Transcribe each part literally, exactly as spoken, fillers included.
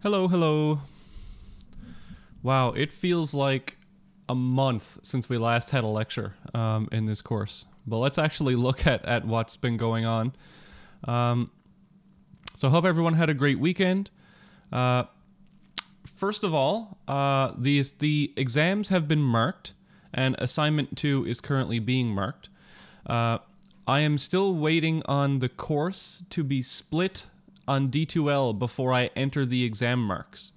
Hello, hello. Wow, it feels like a month since we last had a lecture um, in this course. But let's actually look at, at what's been going on. Um, so hope everyone had a great weekend. Uh, first of all, uh, these, the exams have been marked, and assignment two is currently being marked. Uh, I am still waiting on the course to be split on D two L before I enter the exam marks.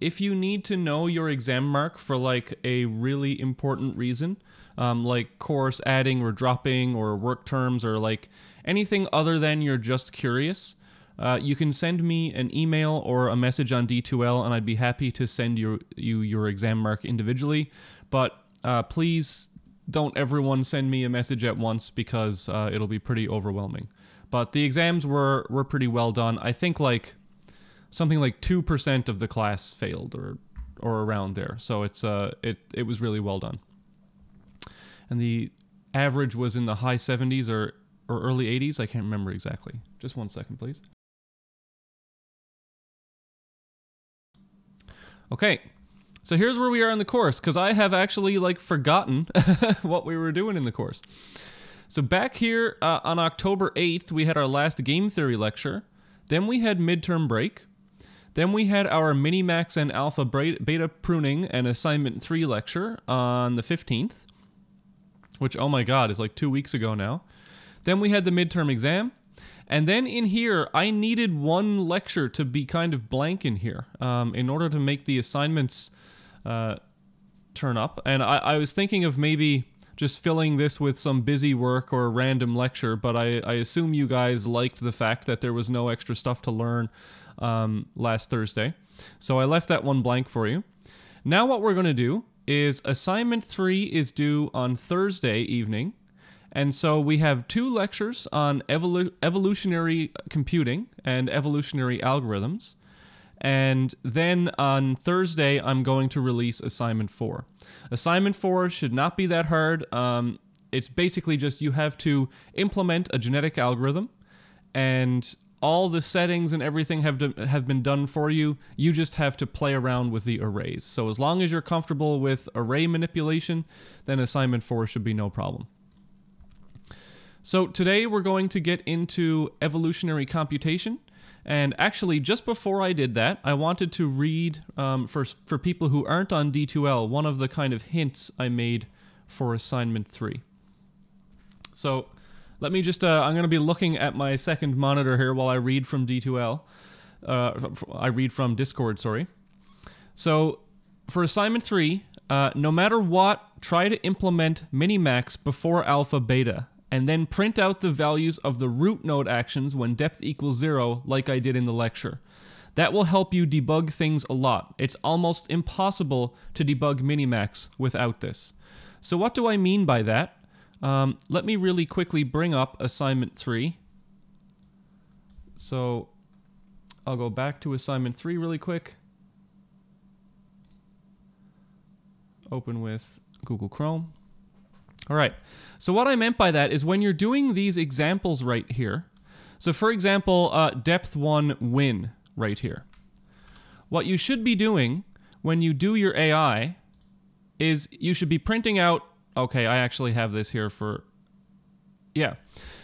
If you need to know your exam mark for like a really important reason, um, like course adding or dropping or work terms or like anything other than you're just curious, uh, you can send me an email or a message on D two L and I'd be happy to send you, you your exam mark individually. But uh, please don't everyone send me a message at once because uh, it'll be pretty overwhelming. But the exams were, were pretty well done. I think like something like two percent of the class failed or or around there. So it's uh it, it was really well done. And the average was in the high seventies or, or early eighties. I can't remember exactly. Just one second, please. Okay. So here's where we are in the course, because I have actually like forgotten what we were doing in the course. So back here uh, on October eighth, we had our last game theory lecture. Then we had midterm break. Then we had our minimax and alpha beta pruning and assignment three lecture on the fifteenth, which, oh my God, is like two weeks ago now. Then we had the midterm exam. And then in here, I needed one lecture to be kind of blank in here um, in order to make the assignments uh, turn up. And I, I was thinking of maybe just filling this with some busy work or a random lecture, but I, I assume you guys liked the fact that there was no extra stuff to learn um, last Thursday. So I left that one blank for you. Now what we're gonna do is assignment three is due on Thursday evening. And so we have two lectures on evolu- evolutionary computing and evolutionary algorithms. And then on Thursday, I'm going to release assignment four. Assignment four should not be that hard. Um, it's basically just you have to implement a genetic algorithm, and all the settings and everything have to, have been done for you. You just have to play around with the arrays. So as long as you're comfortable with array manipulation, then assignment four should be no problem. So today we're going to get into evolutionary computation. And actually, just before I did that, I wanted to read, um, for, for people who aren't on D two L, one of the kind of hints I made for assignment three. So let me just, uh, I'm going to be looking at my second monitor here while I read from D two L. Uh, I read from Discord, sorry. So for assignment three, uh, no matter what, try to implement minimax before alpha beta, and then print out the values of the root node actions when depth equals zero, like I did in the lecture. That will help you debug things a lot. It's almost impossible to debug minimax without this. So what do I mean by that? Um, let me really quickly bring up assignment three. So I'll go back to assignment three really quick. Open with Google Chrome. All right, so what I meant by that is when you're doing these examples right here, so for example, uh, depth one win right here. What you should be doing when you do your A I is you should be printing out, okay, I actually have this here for, yeah.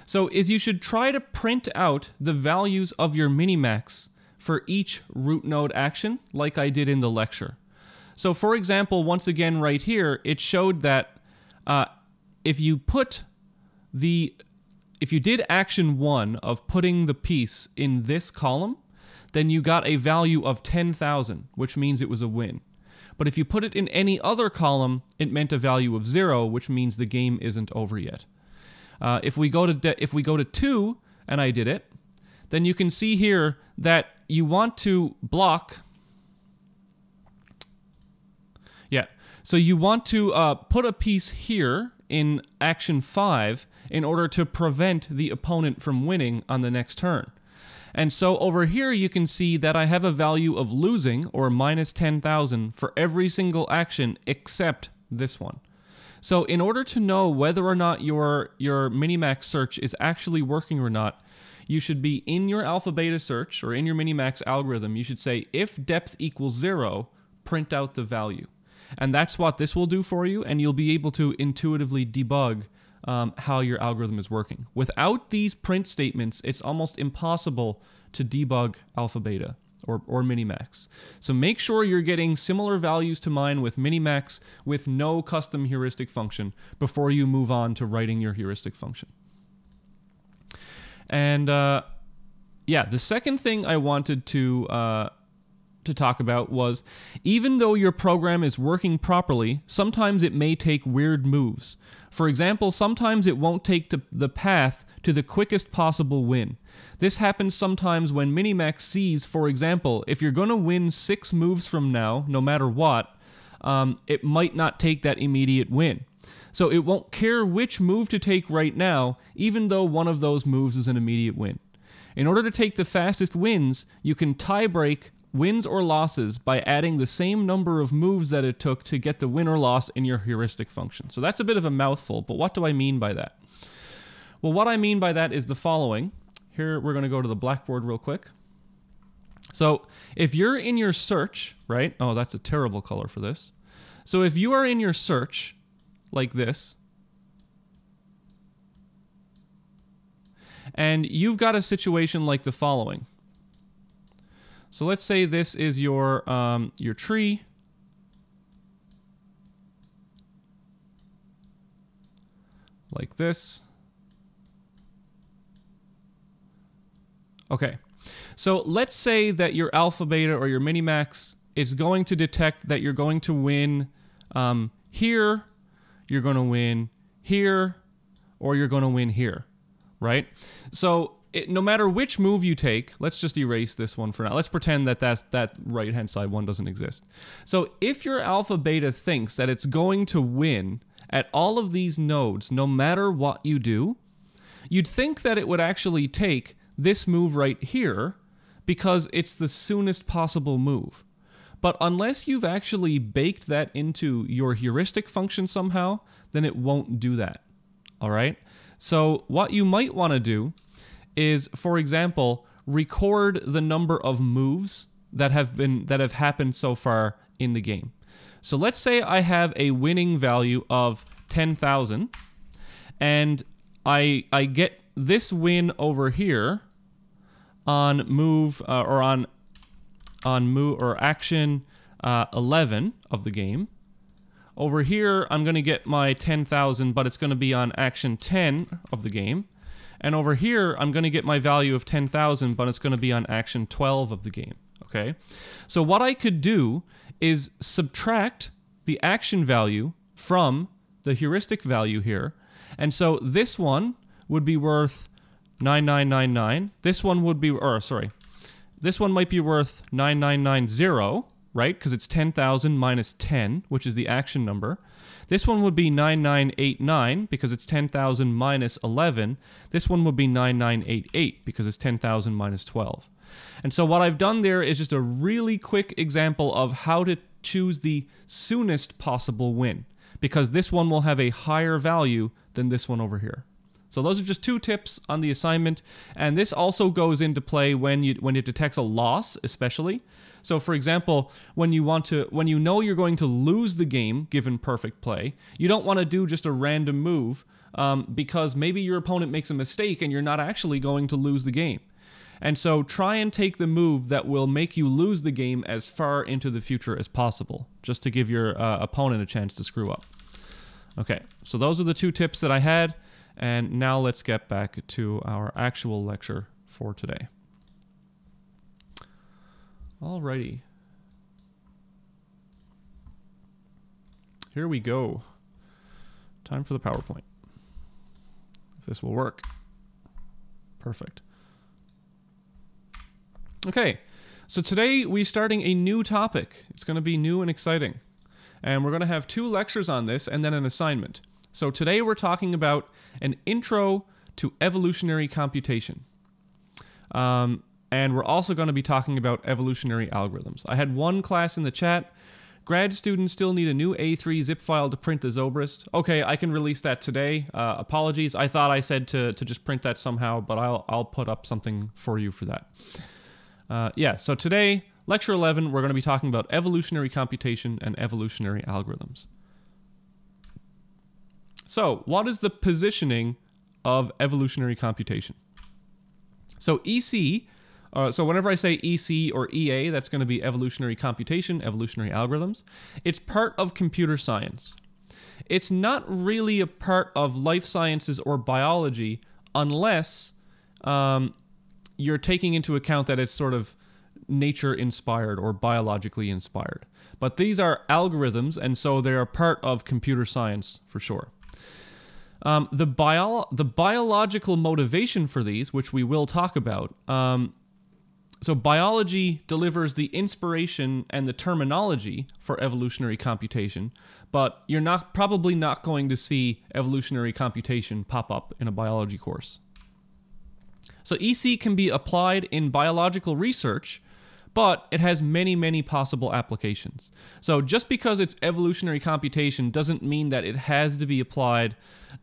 So is you should try to print out the values of your minimax for each root node action like I did in the lecture. So for example, once again right here, it showed that uh, If you put the, if you did action one of putting the piece in this column, then you got a value of ten thousand, which means it was a win. But if you put it in any other column, it meant a value of zero, which means the game isn't over yet. Uh, if we go to de if we go to two, and I did it, then you can see here that you want to block. Yeah, so you want to uh, put a piece here in action five in order to prevent the opponent from winning on the next turn. And so over here you can see that I have a value of losing or minus ten thousand for every single action except this one. So in order to know whether or not your, your minimax search is actually working or not, you should be in your alpha beta search or in your minimax algorithm, you should say, if depth equals zero, print out the value. And that's what this will do for you, and you'll be able to intuitively debug um, how your algorithm is working. Without these print statements, it's almost impossible to debug alpha beta or, or minimax. So make sure you're getting similar values to mine with minimax with no custom heuristic function before you move on to writing your heuristic function. And uh, yeah, the second thing I wanted to uh, to talk about was, even though your program is working properly, sometimes it may take weird moves. For example, sometimes it won't take the path to the quickest possible win. This happens sometimes when Minimax sees, for example, if you're going to win six moves from now, no matter what, um, it might not take that immediate win. So it won't care which move to take right now, even though one of those moves is an immediate win. In order to take the fastest wins, you can tie-break wins or losses by adding the same number of moves that it took to get the win or loss in your heuristic function. So that's a bit of a mouthful, but what do I mean by that? Well, what I mean by that is the following. Here, we're going to go to the Blackboard real quick. So if you're in your search, right? Oh, that's a terrible color for this. So if you are in your search, like this, and you've got a situation like the following. So let's say this is your um, your tree, like this. Okay, so let's say that your alpha beta or your minimax is going to detect that you're going to win um, here, you're going to win here, or you're going to win here, right? So it, no matter which move you take, let's just erase this one for now. Let's pretend that that's, that right-hand side one doesn't exist. So if your alpha beta thinks that it's going to win at all of these nodes, no matter what you do, you'd think that it would actually take this move right here because it's the soonest possible move. But unless you've actually baked that into your heuristic function somehow, then it won't do that, all right? So what you might want to do is, for example, record the number of moves that have been that have happened so far in the game. So let's say I have a winning value of ten thousand, and I I get this win over here on move uh, or on on move or action uh, eleven of the game. Over here, I'm going to get my ten thousand, but it's going to be on action ten of the game. And over here, I'm going to get my value of ten thousand, but it's going to be on action twelve of the game, okay? So what I could do is subtract the action value from the heuristic value here. And so this one would be worth nine nine nine nine. This one would be, or sorry, this one might be worth nine nine nine zero, right? Because it's ten thousand minus ten, which is the action number. This one would be nine nine eight nine because it's ten thousand minus eleven. This one would be nine nine eight eight because it's ten thousand minus twelve. And so what I've done there is just a really quick example of how to choose the soonest possible win, because this one will have a higher value than this one over here. So those are just two tips on the assignment, and this also goes into play when you when it detects a loss, especially. So for example, when you want to when you know you're going to lose the game given perfect play, you don't want to do just a random move um, because maybe your opponent makes a mistake and you're not actually going to lose the game. And so try and take the move that will make you lose the game as far into the future as possible, just to give your uh, opponent a chance to screw up. Okay, so those are the two tips that I had. And now let's get back to our actual lecture for today. Alrighty. Here we go. Time for the PowerPoint. If this will work. Perfect. Okay, so today we're starting a new topic. It's going to be new and exciting. And we're going to have two lectures on this and then an assignment. So today we're talking about an intro to evolutionary computation. Um, and we're also going to be talking about evolutionary algorithms. I had one class in the chat Grad students still need a new A three zip file to print the Zobrist. Okay, I can release that today. Uh, apologies, I thought I said to, to just print that somehow, but I'll, I'll put up something for you for that. Uh, yeah, so today, lecture eleven, we're going to be talking about evolutionary computation and evolutionary algorithms. So, what is the positioning of evolutionary computation? So E C, uh, so whenever I say E C or E A, that's going to be evolutionary computation, evolutionary algorithms. It's part of computer science. It's not really a part of life sciences or biology unless um, you're taking into account that it's sort of nature-inspired or biologically inspired. But these are algorithms, and so they are part of computer science for sure. Um, the, bio the biological motivation for these, which we will talk about, um, so biology delivers the inspiration and the terminology for evolutionary computation, but you're not probably not going to see evolutionary computation pop up in a biology course. So E C can be applied in biological research, but it has many, many possible applications. So just because it's evolutionary computation doesn't mean that it has to be applied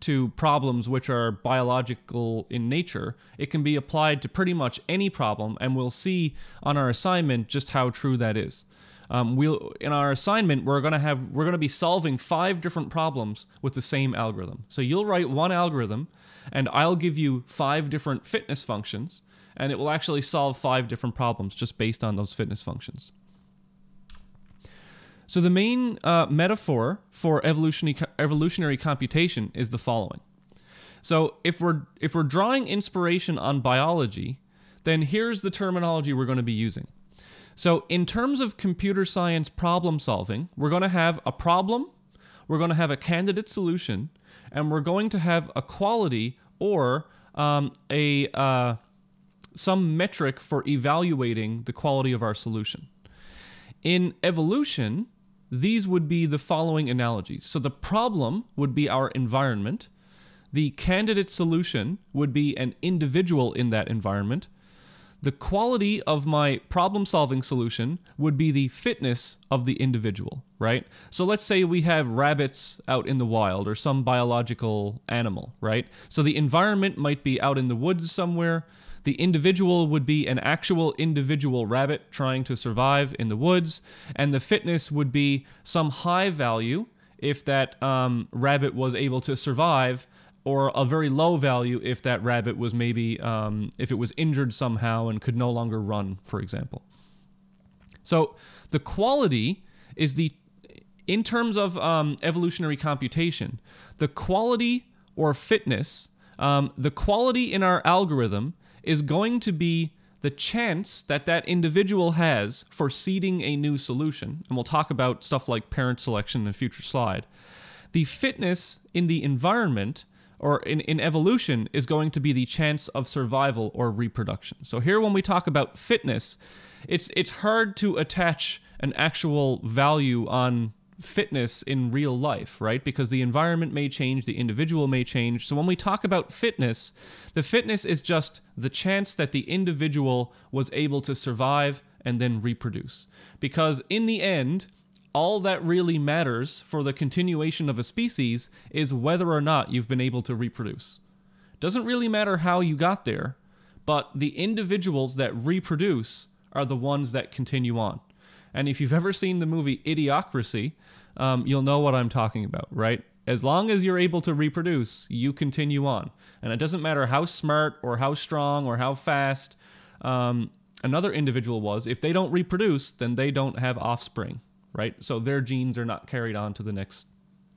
to problems which are biological in nature. It can be applied to pretty much any problem, and we'll see on our assignment just how true that is. Um, we'll, in our assignment, we're gonna have we're gonna be solving five different problems with the same algorithm. So you'll write one algorithm, and I'll give you five different fitness functions, and it will actually solve five different problems just based on those fitness functions. So the main uh, metaphor for evolutionary, evolutionary computation is the following. So if we're, if we're drawing inspiration on biology, then here's the terminology we're going to be using. So in terms of computer science problem solving, we're going to have a problem, we're going to have a candidate solution, and we're going to have a quality or um, a... Uh, some metric for evaluating the quality of our solution. In evolution, these would be the following analogies. So the problem would be our environment. The candidate solution would be an individual in that environment. The quality of my problem-solving solution would be the fitness of the individual, right? So let's say we have rabbits out in the wild or some biological animal, right? So the environment might be out in the woods somewhere. The individual would be an actual individual rabbit trying to survive in the woods, and the fitness would be some high value if that um, rabbit was able to survive, or a very low value if that rabbit was maybe, um, if it was injured somehow and could no longer run, for example. So the quality is the, in terms of um, evolutionary computation, the quality or fitness, um, the quality in our algorithm is going to be the chance that that individual has for seeding a new solution. And we'll talk about stuff like parent selection in a future slide. The fitness in the environment or in, in evolution is going to be the chance of survival or reproduction. So here when we talk about fitness, it's, it's hard to attach an actual value on fitness in real life, right? Because the environment may change, the individual may change. So when we talk about fitness, the fitness is just the chance that the individual was able to survive and then reproduce. Because in the end, all that really matters for the continuation of a species is whether or not you've been able to reproduce. Doesn't really matter how you got there, but the individuals that reproduce are the ones that continue on. And if you've ever seen the movie Idiocracy, um, you'll know what I'm talking about, right? As long as you're able to reproduce, you continue on. And it doesn't matter how smart or how strong or how fast um, another individual was. If they don't reproduce, then they don't have offspring, right? So their genes are not carried on to the next,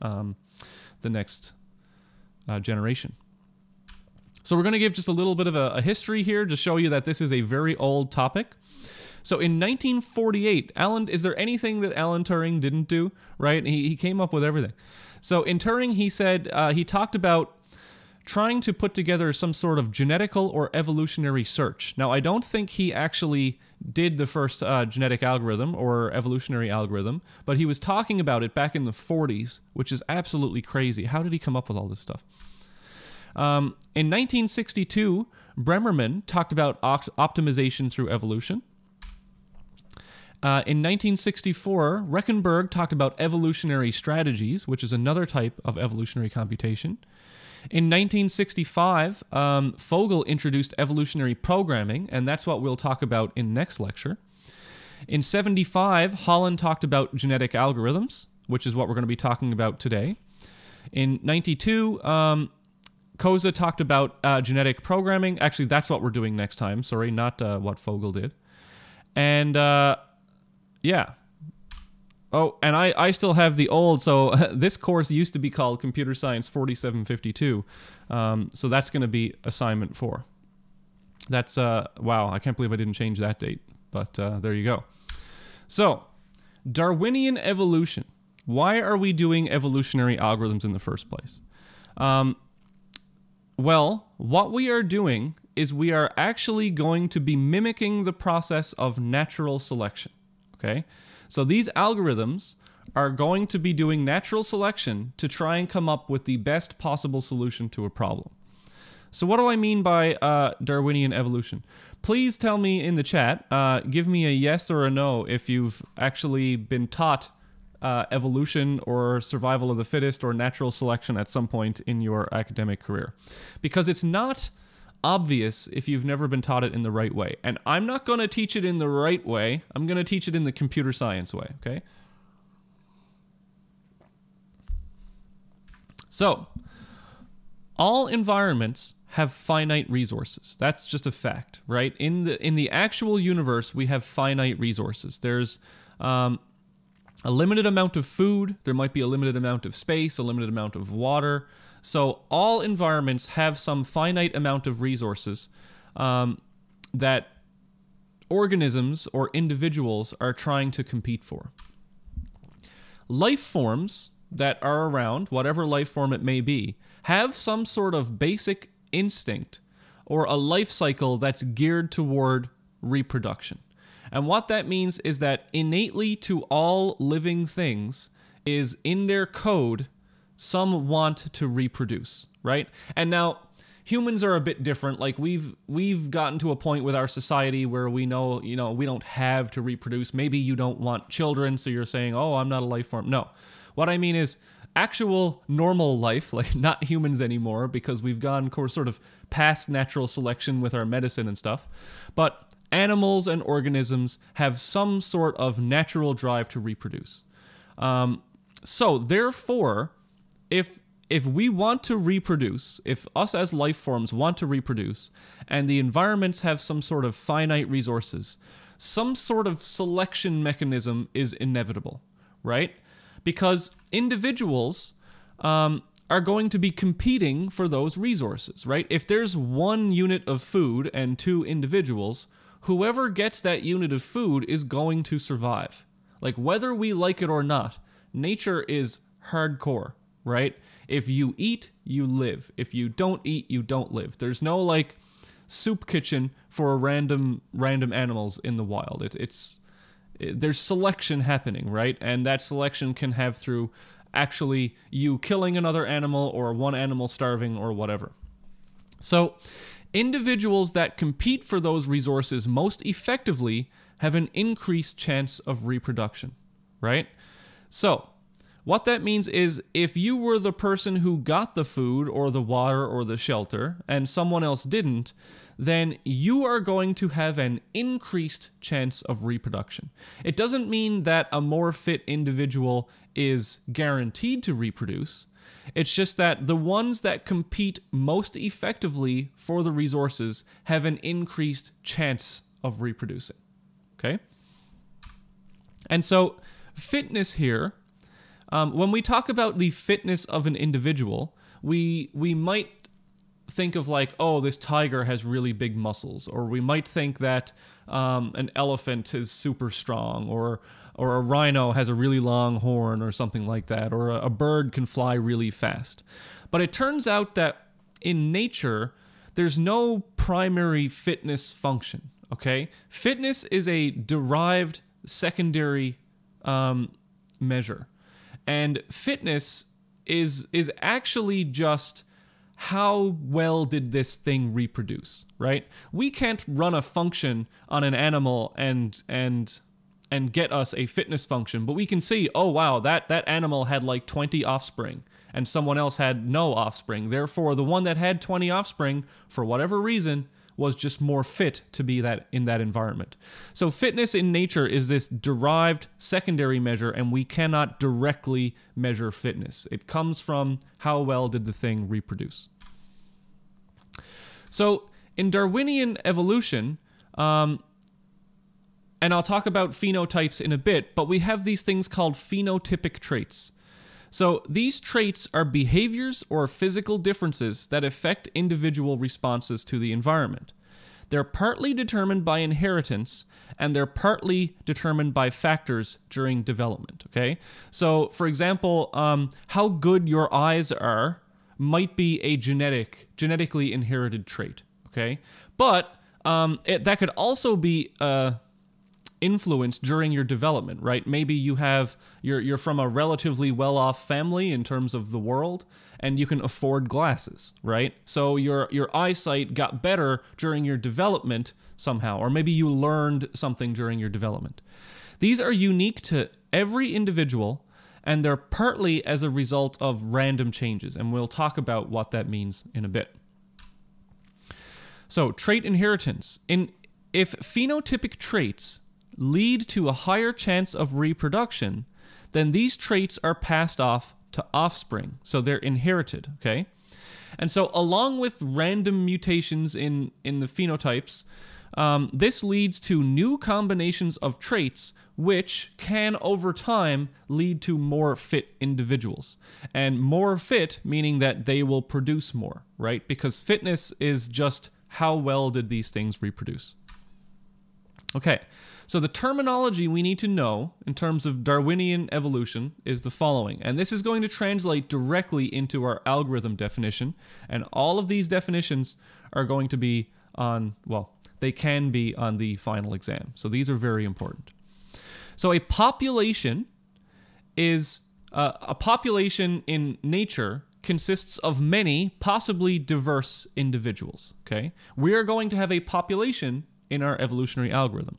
um, the next uh, generation. So we're going to give just a little bit of a, a history here to show you that this is a very old topic. So in nineteen forty-eight, Alan, is there anything that Alan Turing didn't do, right? He, he came up with everything. So in Turing, he said, uh, he talked about trying to put together some sort of genetical or evolutionary search. Now, I don't think he actually did the first uh, genetic algorithm or evolutionary algorithm, but he was talking about it back in the forties, which is absolutely crazy. How did he come up with all this stuff? Um, in nineteen sixty-two, Bremerman talked about opt- optimization through evolution. Uh, in nineteen sixty-four, Reckenberg talked about evolutionary strategies, which is another type of evolutionary computation. In nineteen sixty-five, um, Fogel introduced evolutionary programming, and that's what we'll talk about in next lecture. In seventy-five, Holland talked about genetic algorithms, which is what we're going to be talking about today. In ninety-two, um, Koza talked about uh, genetic programming. Actually, that's what we're doing next time. Sorry, not uh, what Fogel did. And... Uh, Yeah. Oh, and I, I still have the old, so this course used to be called Computer Science forty-seven fifty-two. Um, so that's going to be assignment four. That's, uh, wow, I can't believe I didn't change that date, but uh, there you go. So, Darwinian evolution. Why are we doing evolutionary algorithms in the first place? Um, well, what we are doing is we are actually going to be mimicking the process of natural selection. Okay, so these algorithms are going to be doing natural selection to try and come up with the best possible solution to a problem. So what do I mean by uh, Darwinian evolution? Please tell me in the chat, uh, give me a yes or a no if you've actually been taught uh, evolution or survival of the fittest or natural selection at some point in your academic career. Because it's not obvious if you've never been taught it in the right way. And I'm not going to teach it in the right way. I'm going to teach it in the computer science way, okay? So, all environments have finite resources. That's just a fact, right? In the in the actual universe, we have finite resources. There's um, a limited amount of food. There might be a limited amount of space, a limited amount of water. So all environments have some finite amount of resources um, that organisms or individuals are trying to compete for. Life forms that are around, whatever life form it may be, have some sort of basic instinct or a life cycle that's geared toward reproduction. And what that means is that innately to all living things is in their code some want to reproduce, right? And now, humans are a bit different. Like, we've we've gotten to a point with our society where we know, you know, we don't have to reproduce. Maybe you don't want children, so you're saying, oh, I'm not a life form. No. What I mean is actual normal life, like not humans anymore, because we've gone sort of past natural selection with our medicine and stuff. But animals and organisms have some sort of natural drive to reproduce. Um, so, therefore... If if we want to reproduce, if us as life forms want to reproduce, and the environments have some sort of finite resources, some sort of selection mechanism is inevitable, right? Because individuals um, are going to be competing for those resources, right? If there's one unit of food and two individuals, whoever gets that unit of food is going to survive. Like, whether we like it or not, nature is hardcore. Right? If you eat, you live. If you don't eat, you don't live. There's no like soup kitchen for random random animals in the wild. It, it's it, there's selection happening, right? And that selection can have through actually you killing another animal or one animal starving or whatever. So individuals that compete for those resources most effectively have an increased chance of reproduction, right? So what that means is if you were the person who got the food or the water or the shelter and someone else didn't, then you are going to have an increased chance of reproduction. It doesn't mean that a more fit individual is guaranteed to reproduce. It's just that the ones that compete most effectively for the resources have an increased chance of reproducing. Okay? And so fitness here... Um, when we talk about the fitness of an individual, we we might think of like, oh, this tiger has really big muscles, or we might think that um, an elephant is super strong, or or a rhino has a really long horn, or something like that, or a, a bird can fly really fast. But it turns out that in nature, there's no primary fitness function. Okay, fitness is a derived secondary um, measure. And fitness is is actually just how well did this thing reproduce, right? We can't run a function on an animal and and and get us a fitness function, but we can see, oh wow, that, that animal had like twenty offspring and someone else had no offspring. Therefore, the one that had twenty offspring, for whatever reason, was just more fit to be that in that environment. So fitness in nature is this derived secondary measure, and we cannot directly measure fitness. It comes from how well did the thing reproduce. So in Darwinian evolution, um, and I'll talk about phenotypes in a bit, but we have these things called phenotypic traits. So these traits are behaviors or physical differences that affect individual responses to the environment. They're partly determined by inheritance, and they're partly determined by factors during development, okay? So, for example, um, how good your eyes are might be a genetic, genetically inherited trait, okay? But um, it, that could also be... Uh, influence during your development, right? Maybe you have, you're, you're from a relatively well-off family in terms of the world, and you can afford glasses, right? So your, your eyesight got better during your development somehow, or maybe you learned something during your development. These are unique to every individual, and they're partly as a result of random changes, and we'll talk about what that means in a bit. So trait inheritance. In, if phenotypic traits lead to a higher chance of reproduction, then these traits are passed off to offspring. So they're inherited, okay? And so along with random mutations in, in the phenotypes, um, this leads to new combinations of traits which can over time lead to more fit individuals. And more fit meaning that they will produce more, right? Because fitness is just how well did these things reproduce. Okay. So the terminology we need to know in terms of Darwinian evolution is the following, and this is going to translate directly into our algorithm definition, and all of these definitions are going to be on, well, they can be on the final exam, so these are very important. So a population is, uh, a population in nature consists of many, possibly diverse individuals, okay? We are going to have a population in our evolutionary algorithm.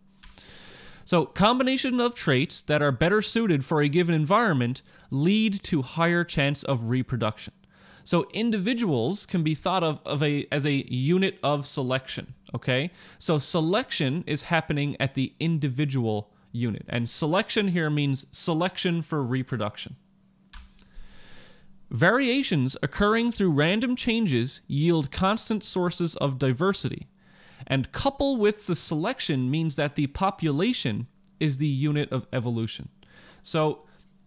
So combination of traits that are better suited for a given environment lead to higher chance of reproduction. So individuals can be thought of, of a, as a unit of selection, okay? So selection is happening at the individual unit, and selection here means selection for reproduction. Variations occurring through random changes yield constant sources of diversity. And couple with the selection means that the population is the unit of evolution. So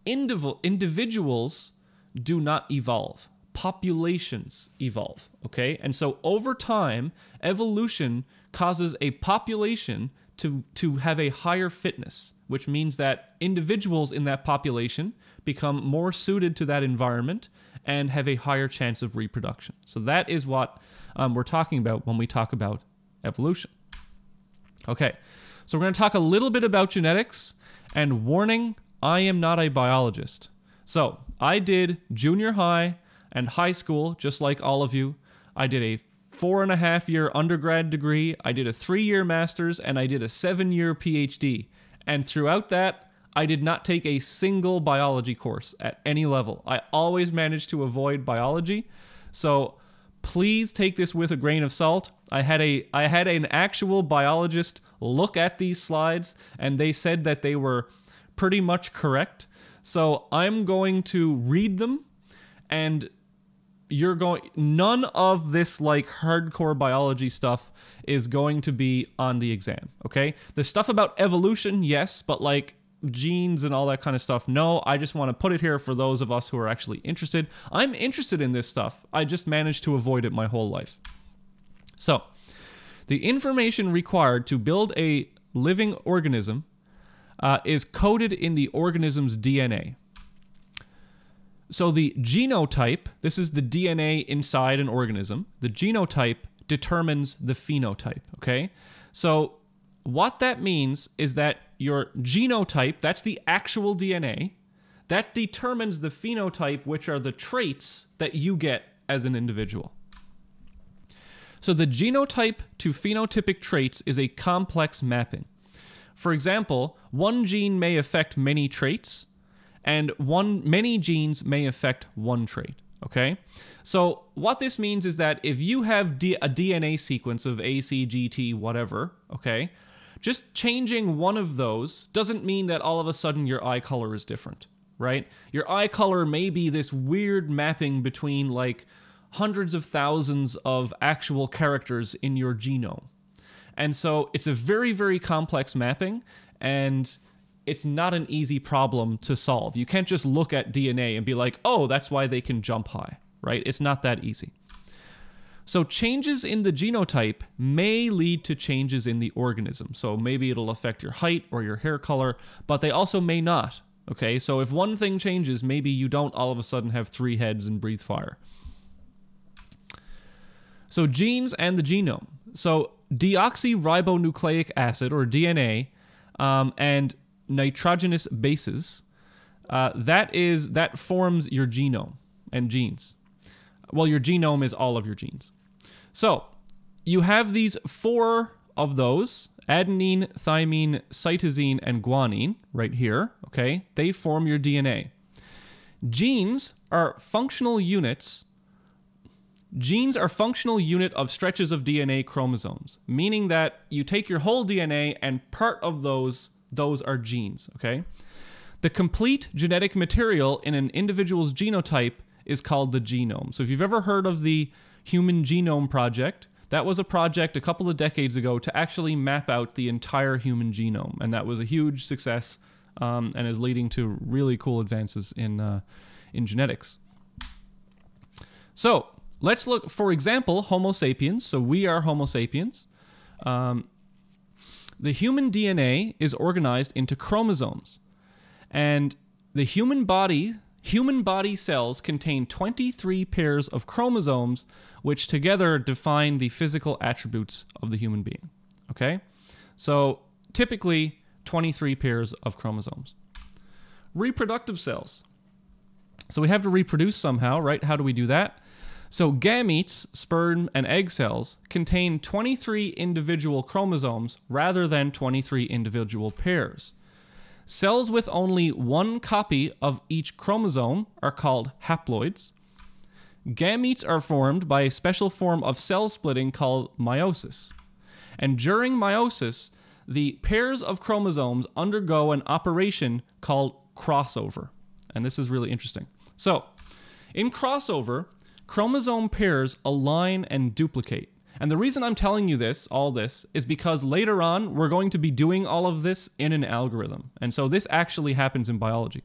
indiv individuals do not evolve. Populations evolve, okay? And so over time, evolution causes a population to, to have a higher fitness, which means that individuals in that population become more suited to that environment and have a higher chance of reproduction. So that is what um, we're talking about when we talk about evolution. Okay, so we're going to talk a little bit about genetics, and warning, I am not a biologist. So I did junior high and high school, just like all of you. I did a four and a half year undergrad degree, I did a three year master's, and I did a seven year PhD. And throughout that, I did not take a single biology course at any level. I always managed to avoid biology. So please take this with a grain of salt. I had a I had an actual biologist look at these slides, and they said that they were pretty much correct. So I'm going to read them, and you're going none of this like hardcore biology stuff is going to be on the exam, okay? The stuff about evolution, yes, but like genes and all that kind of stuff, no. I just want to put it here for those of us who are actually interested. I'm interested in this stuff. I just managed to avoid it my whole life. So, the information required to build a living organism uh, is coded in the organism's D N A. So the genotype, this is the D N A inside an organism, the genotype determines the phenotype, okay? So what that means is that your genotype, that's the actual D N A, that determines the phenotype, which are the traits that you get as an individual. So the genotype to phenotypic traits is a complex mapping. For example, one gene may affect many traits, and one many genes may affect one trait, okay? So what this means is that if you have D a D N A sequence of A, C, G, T, whatever, okay, just changing one of those doesn't mean that all of a sudden your eye color is different, right? Your eye color may be this weird mapping between like hundreds of thousands of actual characters in your genome. And so it's a very, very complex mapping, and it's not an easy problem to solve. You can't just look at D N A and be like, oh, that's why they can jump high, right? It's not that easy. So changes in the genotype may lead to changes in the organism. So maybe it'll affect your height or your hair color, but they also may not, okay? So if one thing changes, maybe you don't all of a sudden have three heads and breathe fire. So genes and the genome. So deoxyribonucleic acid, or D N A, um, and nitrogenous bases, uh, that is, that forms your genome and genes. Well, your genome is all of your genes. So you have these four of those, adenine, thymine, cytosine, and guanine right here, okay? They form your D N A. Genes are functional units. Genes are functional unit of stretches of D N A chromosomes, meaning that you take your whole D N A and part of those, those are genes, okay? The complete genetic material in an individual's genotype is called the genome. So if you've ever heard of the Human Genome Project, that was a project a couple of decades ago to actually map out the entire human genome, and that was a huge success, um, and is leading to really cool advances in, uh, in genetics. So let's look, for example, Homo sapiens. So we are Homo sapiens. Um, the human D N A is organized into chromosomes, and the human body Human body cells contain twenty-three pairs of chromosomes, which together define the physical attributes of the human being, okay? So typically twenty-three pairs of chromosomes. Reproductive cells. So we have to reproduce somehow, right? How do we do that? So gametes, sperm, and egg cells contain twenty-three individual chromosomes rather than twenty-three individual pairs. Cells with only one copy of each chromosome are called haploids. Gametes are formed by a special form of cell splitting called meiosis. And during meiosis, the pairs of chromosomes undergo an operation called crossover. And this is really interesting. So, in crossover, chromosome pairs align and duplicate. And the reason I'm telling you this, all this, is because later on, we're going to be doing all of this in an algorithm. And so this actually happens in biology.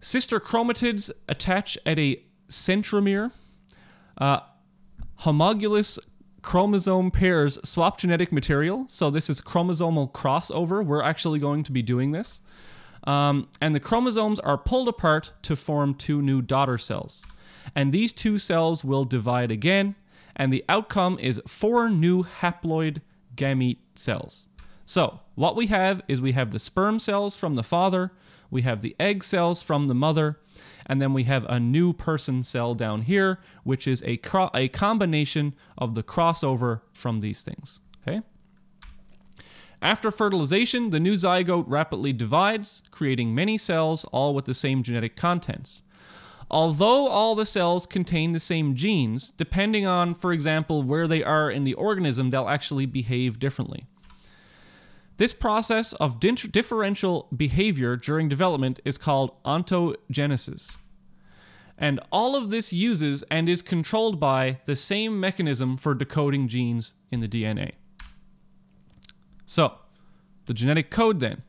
Sister chromatids attach at a centromere. Uh, homologous chromosome pairs swap genetic material. So this is chromosomal crossover. We're actually going to be doing this. Um, and the chromosomes are pulled apart to form two new daughter cells. And these two cells will divide again. And the outcome is four new haploid gamete cells. So what we have is we have the sperm cells from the father, we have the egg cells from the mother, and then we have a new person cell down here, which is a, cro a combination of the crossover from these things, okay? After fertilization, the new zygote rapidly divides, creating many cells, all with the same genetic contents. Although all the cells contain the same genes, depending on, for example, where they are in the organism, they'll actually behave differently. This process of differential behavior during development is called ontogenesis. And all of this uses and is controlled by the same mechanism for decoding genes in the D N A. So, the genetic code then.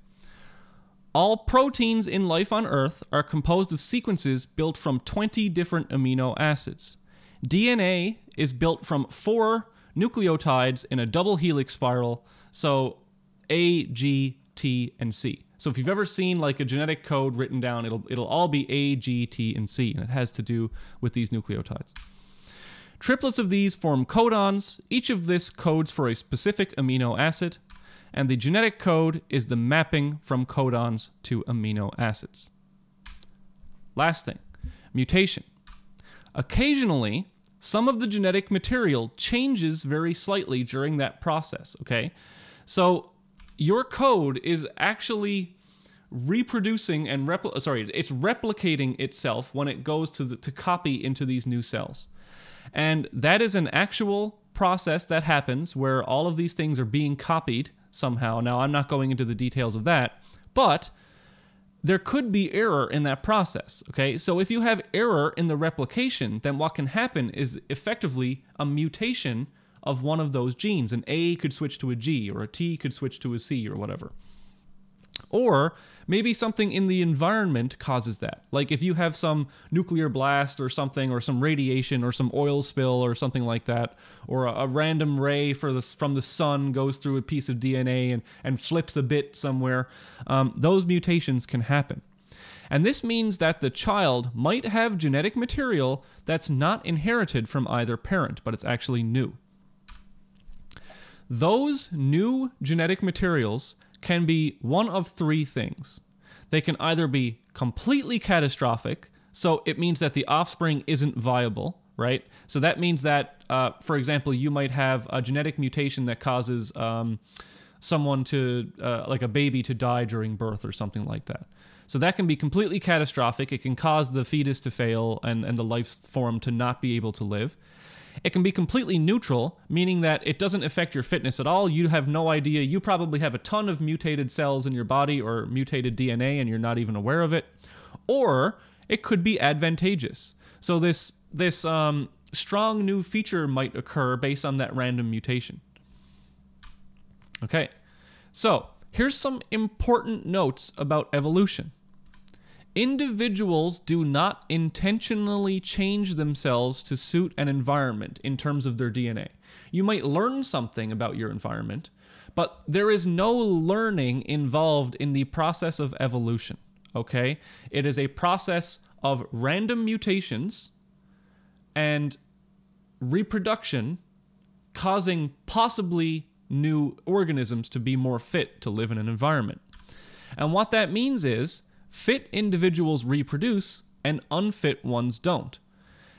All proteins in life on Earth are composed of sequences built from twenty different amino acids. D N A is built from four nucleotides in a double helix spiral, so A, G, T, and C. So if you've ever seen like a genetic code written down, it'll, it'll all be A, G, T, and C, and it has to do with these nucleotides. Triplets of these form codons. Each of this codes for a specific amino acid. And the genetic code is the mapping from codons to amino acids. Last thing, mutation. Occasionally, some of the genetic material changes very slightly during that process, okay? So your code is actually reproducing and repl sorry, it's replicating itself when it goes to the, to copy into these new cells. And that is an actual process that happens where all of these things are being copied somehow. Now, I'm not going into the details of that, but there could be error in that process, okay? So if you have error in the replication, then what can happen is effectively a mutation of one of those genes. An A could switch to a G, or a T could switch to a C, or whatever. Or maybe something in the environment causes that. Like if you have some nuclear blast or something, or some radiation, or some oil spill, or something like that, or a, a random ray for the, from the sun goes through a piece of D N A and, and flips a bit somewhere, um, those mutations can happen. And this means that the child might have genetic material that's not inherited from either parent, but it's actually new. Those new genetic materials can be one of three things. They can either be completely catastrophic, so it means that the offspring isn't viable, right? So that means that, uh, for example, you might have a genetic mutation that causes um, someone to, uh, like a baby to die during birth or something like that. So that can be completely catastrophic. It can cause the fetus to fail and, and the life form to not be able to live. It can be completely neutral, meaning that it doesn't affect your fitness at all. You have no idea. You probably have a ton of mutated cells in your body or mutated D N A and you're not even aware of it. Or it could be advantageous. So this, this um, strong new feature might occur based on that random mutation. Okay, so here's some important notes about evolution. Individuals do not intentionally change themselves to suit an environment in terms of their D N A. You might learn something about your environment, but there is no learning involved in the process of evolution, okay? It is a process of random mutations and reproduction causing possibly new organisms to be more fit to live in an environment. And what that means is, fit individuals reproduce and unfit ones don't.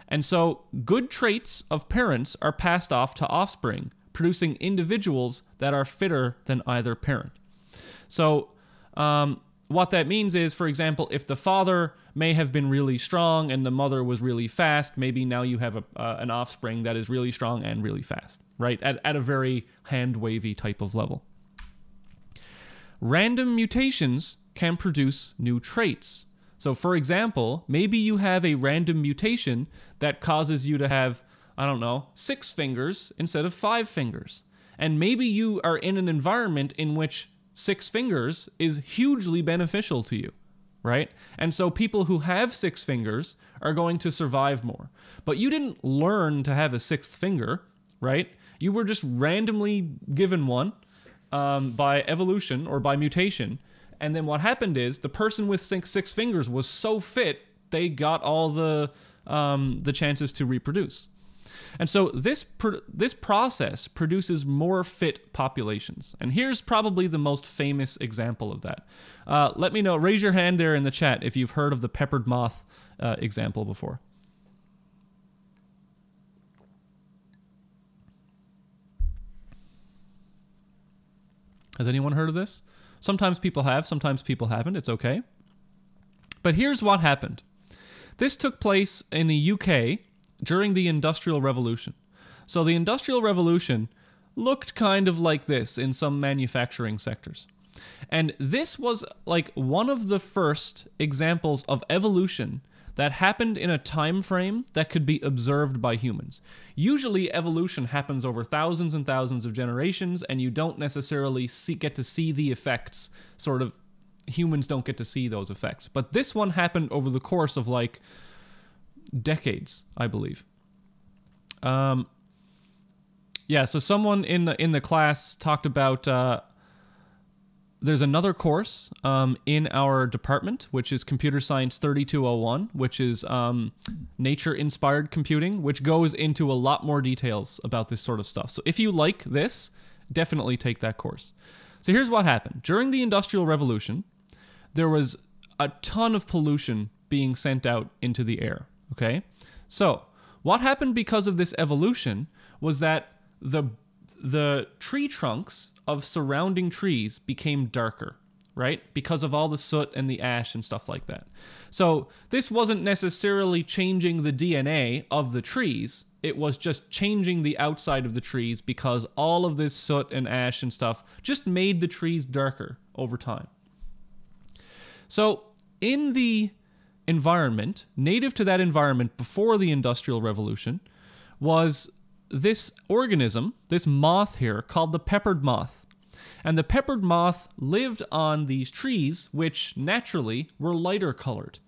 And so good traits of parents are passed off to offspring, producing individuals that are fitter than either parent. So um, what that means is, for example, if the father may have been really strong and the mother was really fast, maybe now you have a, uh, an offspring that is really strong and really fast, right? At, at a very hand-wavy type of level. Random mutations can produce new traits. So for example, maybe you have a random mutation that causes you to have, I don't know, six fingers instead of five fingers. And maybe you are in an environment in which six fingers is hugely beneficial to you, right? And so people who have six fingers are going to survive more. But you didn't learn to have a sixth finger, right? You were just randomly given one um, by evolution or by mutation. And then what happened is the person with six, six fingers was so fit, they got all the, um, the chances to reproduce. And so this, pro this process produces more fit populations. And here's probably the most famous example of that. Uh, let me know, raise your hand there in the chat if you've heard of the peppered moth uh, example before. Has anyone heard of this? Sometimes people have, sometimes people haven't, it's okay. But here's what happened. This took place in the U K during the Industrial Revolution. So the Industrial Revolution looked kind of like this in some manufacturing sectors. And this was like one of the first examples of evolution that happened in a time frame that could be observed by humans. Usually evolution happens over thousands and thousands of generations, and you don't necessarily see, get to see the effects, sort of, humans don't get to see those effects. But this one happened over the course of like decades, I believe. Um, yeah, so someone in the, in the class talked about, uh, there's another course um, in our department, which is Computer Science thirty-two oh one, which is um, nature-inspired computing, which goes into a lot more details about this sort of stuff. So if you like this, definitely take that course. So here's what happened. During the Industrial Revolution, there was a ton of pollution being sent out into the air, okay? So what happened because of this evolution was that the the tree trunks of surrounding trees became darker, right? Because of all the soot and the ash and stuff like that. So this wasn't necessarily changing the D N A of the trees. It was just changing the outside of the trees because all of this soot and ash and stuff just made the trees darker over time. So in the environment, native to that environment before the Industrial Revolution, was this organism, this moth here, called the peppered moth. And the peppered moth lived on these trees, which naturally were lighter colored.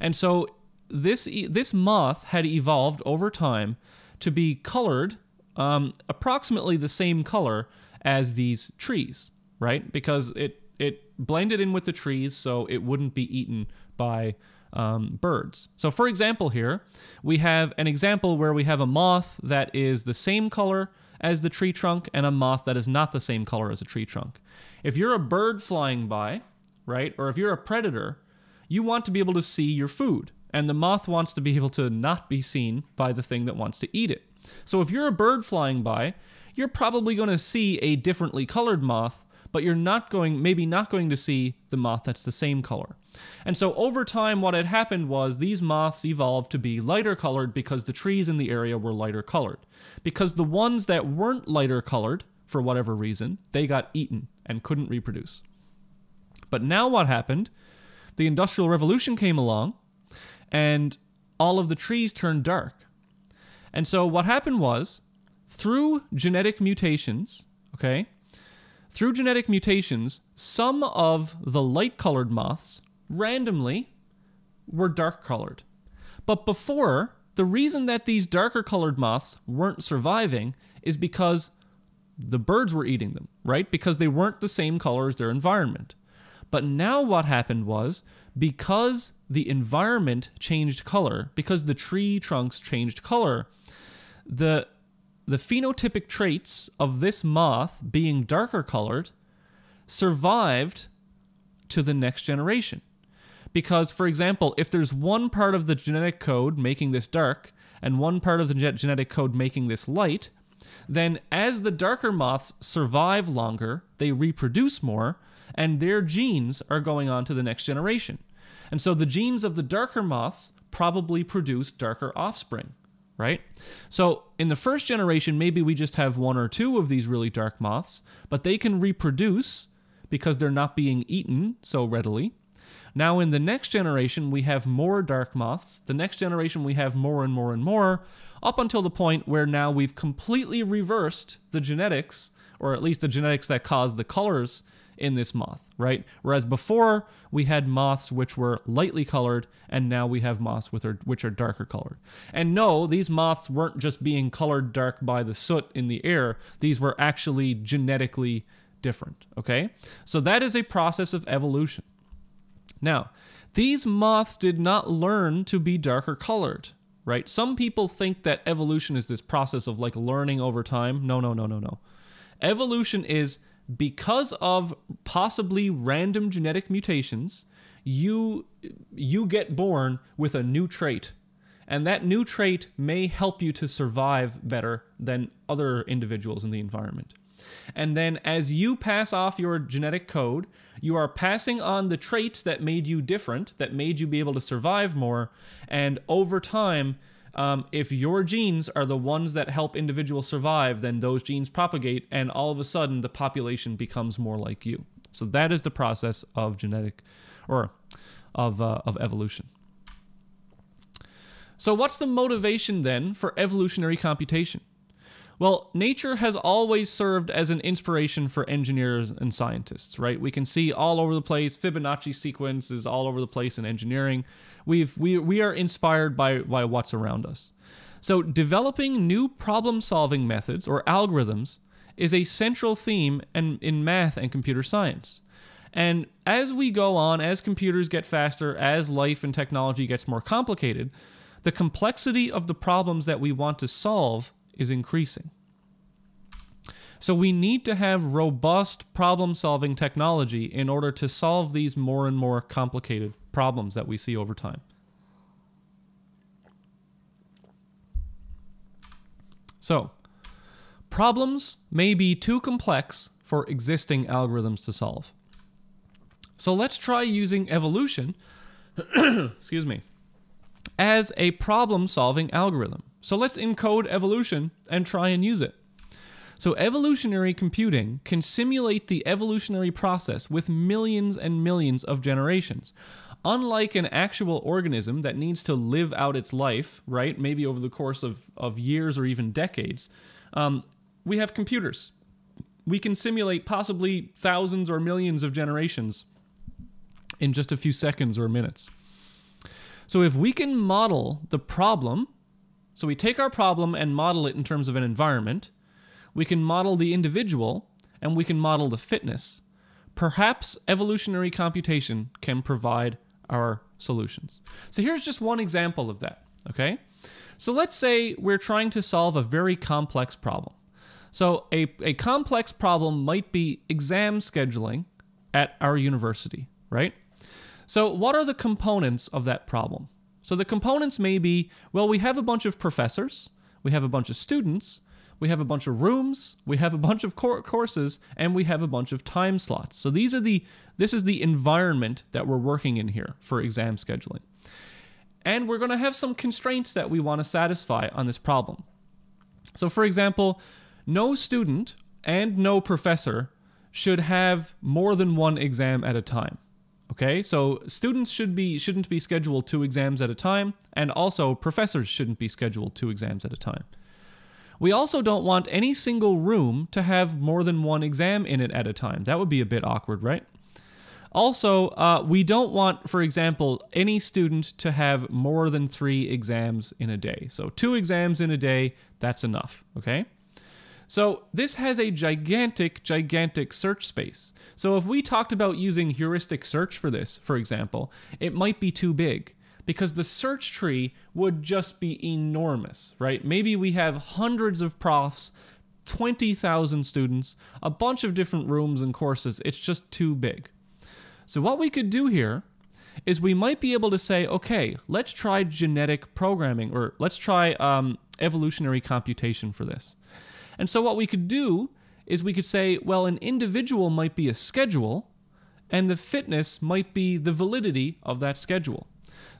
And so this, this moth had evolved over time to be colored um, approximately the same color as these trees, right? Because it, it blended in with the trees, so it wouldn't be eaten by um, birds. So for example here, we have an example where we have a moth that is the same color as the tree trunk and a moth that is not the same color as a tree trunk. If you're a bird flying by, right, or if you're a predator, you want to be able to see your food, and the moth wants to be able to not be seen by the thing that wants to eat it. So if you're a bird flying by, you're probably going to see a differently colored moth, but you're not going, maybe not going to see the moth that's the same color. And so over time, what had happened was these moths evolved to be lighter colored because the trees in the area were lighter colored. Because the ones that weren't lighter colored, for whatever reason, they got eaten and couldn't reproduce. But now what happened? The Industrial Revolution came along and all of the trees turned dark. And so what happened was, through genetic mutations, okay, through genetic mutations, some of the light-colored moths randomly were dark-colored. But before, the reason that these darker-colored moths weren't surviving is because the birds were eating them, right? Because they weren't the same color as their environment. But now what happened was, because the environment changed color, because the tree trunks changed color, the the phenotypic traits of this moth being darker colored survived to the next generation. Because, for example, if there's one part of the genetic code making this dark and one part of the genetic code making this light, then as the darker moths survive longer, they reproduce more, and their genes are going on to the next generation. And so the genes of the darker moths probably produce darker offspring, right? So in the first generation, maybe we just have one or two of these really dark moths, but they can reproduce because they're not being eaten so readily. Now in the next generation, we have more dark moths. The next generation, we have more and more and more, up until the point where now we've completely reversed the genetics, or at least the genetics that cause the colors in this moth, right? Whereas before, we had moths which were lightly colored, and now we have moths with are, which are darker colored. And no, these moths weren't just being colored dark by the soot in the air. These were actually genetically different, okay? So that is a process of evolution. Now, these moths did not learn to be darker colored, right? Some people think that evolution is this process of like learning over time. No, no, no, no, no. Evolution is because of possibly random genetic mutations, you, you get born with a new trait. And that new trait may help you to survive better than other individuals in the environment. And then as you pass off your genetic code, you are passing on the traits that made you different, that made you be able to survive more. And over time, um, if your genes are the ones that help individuals survive, then those genes propagate, and all of a sudden the population becomes more like you. So that is the process of genetic, or of, uh, of evolution. So what's the motivation then for evolutionary computation? Well, nature has always served as an inspiration for engineers and scientists, right? We can see all over the place, Fibonacci sequence is all over the place in engineering. We've, we, we are inspired by, by what's around us. So developing new problem-solving methods or algorithms is a central theme in, in math and computer science. And as we go on, as computers get faster, as life and technology gets more complicated, the complexity of the problems that we want to solve is increasing. So we need to have robust problem-solving technology in order to solve these more and more complicated problems that we see over time. So, Problems may be too complex for existing algorithms to solve. So let's try using evolution excuse me, as a problem-solving algorithm. So let's encode evolution and try and use it. So evolutionary computing can simulate the evolutionary process with millions and millions of generations. Unlike an actual organism that needs to live out its life, right, maybe over the course of, of years or even decades, um, we have computers. We can simulate possibly thousands or millions of generations in just a few seconds or minutes. So if we can model the problem, so we take our problem and model it in terms of an environment, we can model the individual, and we can model the fitness. Perhaps evolutionary computation can provide our solutions. So here's just one example of that, okay? So let's say we're trying to solve a very complex problem. So a, a complex problem might be exam scheduling at our university, right? So what are the components of that problem? So the components may be, well, we have a bunch of professors, we have a bunch of students, we have a bunch of rooms, we have a bunch of courses, and we have a bunch of time slots. So these are the, this is the environment that we're working in here for exam scheduling. And we're going to have some constraints that we want to satisfy on this problem. So for example, no student and no professor should have more than one exam at a time. Okay, so students should be, shouldn't be scheduled two exams at a time, and also professors shouldn't be scheduled two exams at a time. We also don't want any single room to have more than one exam in it at a time. That would be a bit awkward, right? Also, uh, we don't want, for example, any student to have more than three exams in a day. So two exams in a day, that's enough, okay? So this has a gigantic, gigantic search space. So if we talked about using heuristic search for this, for example, it might be too big, because the search tree would just be enormous, right? Maybe we have hundreds of profs, twenty thousand students, a bunch of different rooms and courses. It's just too big. So what we could do here is we might be able to say, okay, let's try genetic programming, or let's try um, evolutionary computation for this. And so what we could do is we could say, well, an individual might be a schedule, and the fitness might be the validity of that schedule.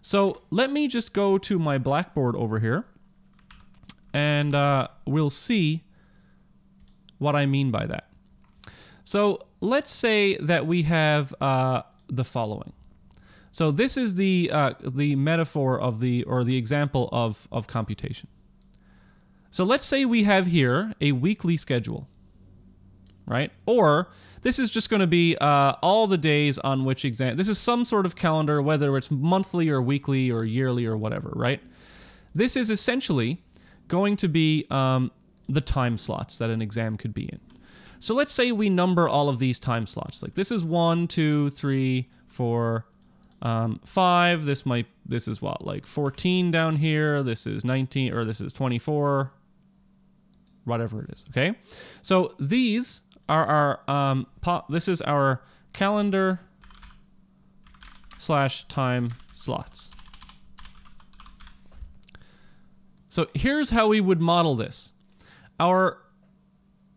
So let me just go to my Blackboard over here, and uh, we'll see what I mean by that. So let's say that we have uh, the following. So this is the uh, the metaphor of the or the example of of computation. So let's say we have here a weekly schedule, right? Or this is just going to be uh, all the days on which exam. This is some sort of calendar, whether it's monthly or weekly or yearly or whatever, right? This is essentially going to be um, the time slots that an exam could be in. So let's say we number all of these time slots. Like this is one, two, three, four, um, five. This might. This is what, like fourteen down here. This is nineteen, or this is twenty-four. Whatever it is. Okay. So these. Our, our um, pop, this is our calendar slash time slots. So here's how we would model this. Our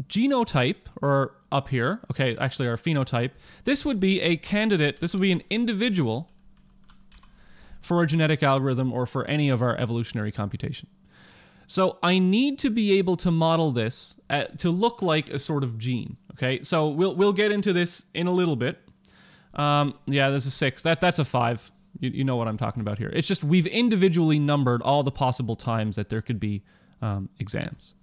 genotype, or up here, okay, actually our phenotype, this would be a candidate, this would be an individual for a genetic algorithm or for any of our evolutionary computation. So I need to be able to model this at, to look like a sort of gene, okay? So we'll, we'll get into this in a little bit. Um, yeah, there's a six. That, that's a five. You, you know what I'm talking about here. It's just we've individually numbered all the possible times that there could be um, exams.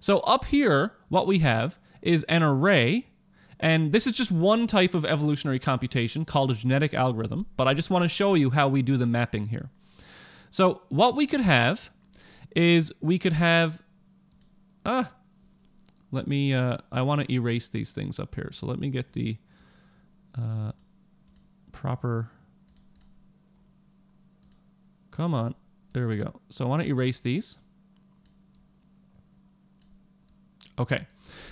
So up here, what we have is an array, and this is just one type of evolutionary computation called a genetic algorithm, but I just want to show you how we do the mapping here. So what we could have is we could have, ah, let me, uh, I want to erase these things up here. So let me get the uh, proper, come on, there we go. So I want to erase these. Okay,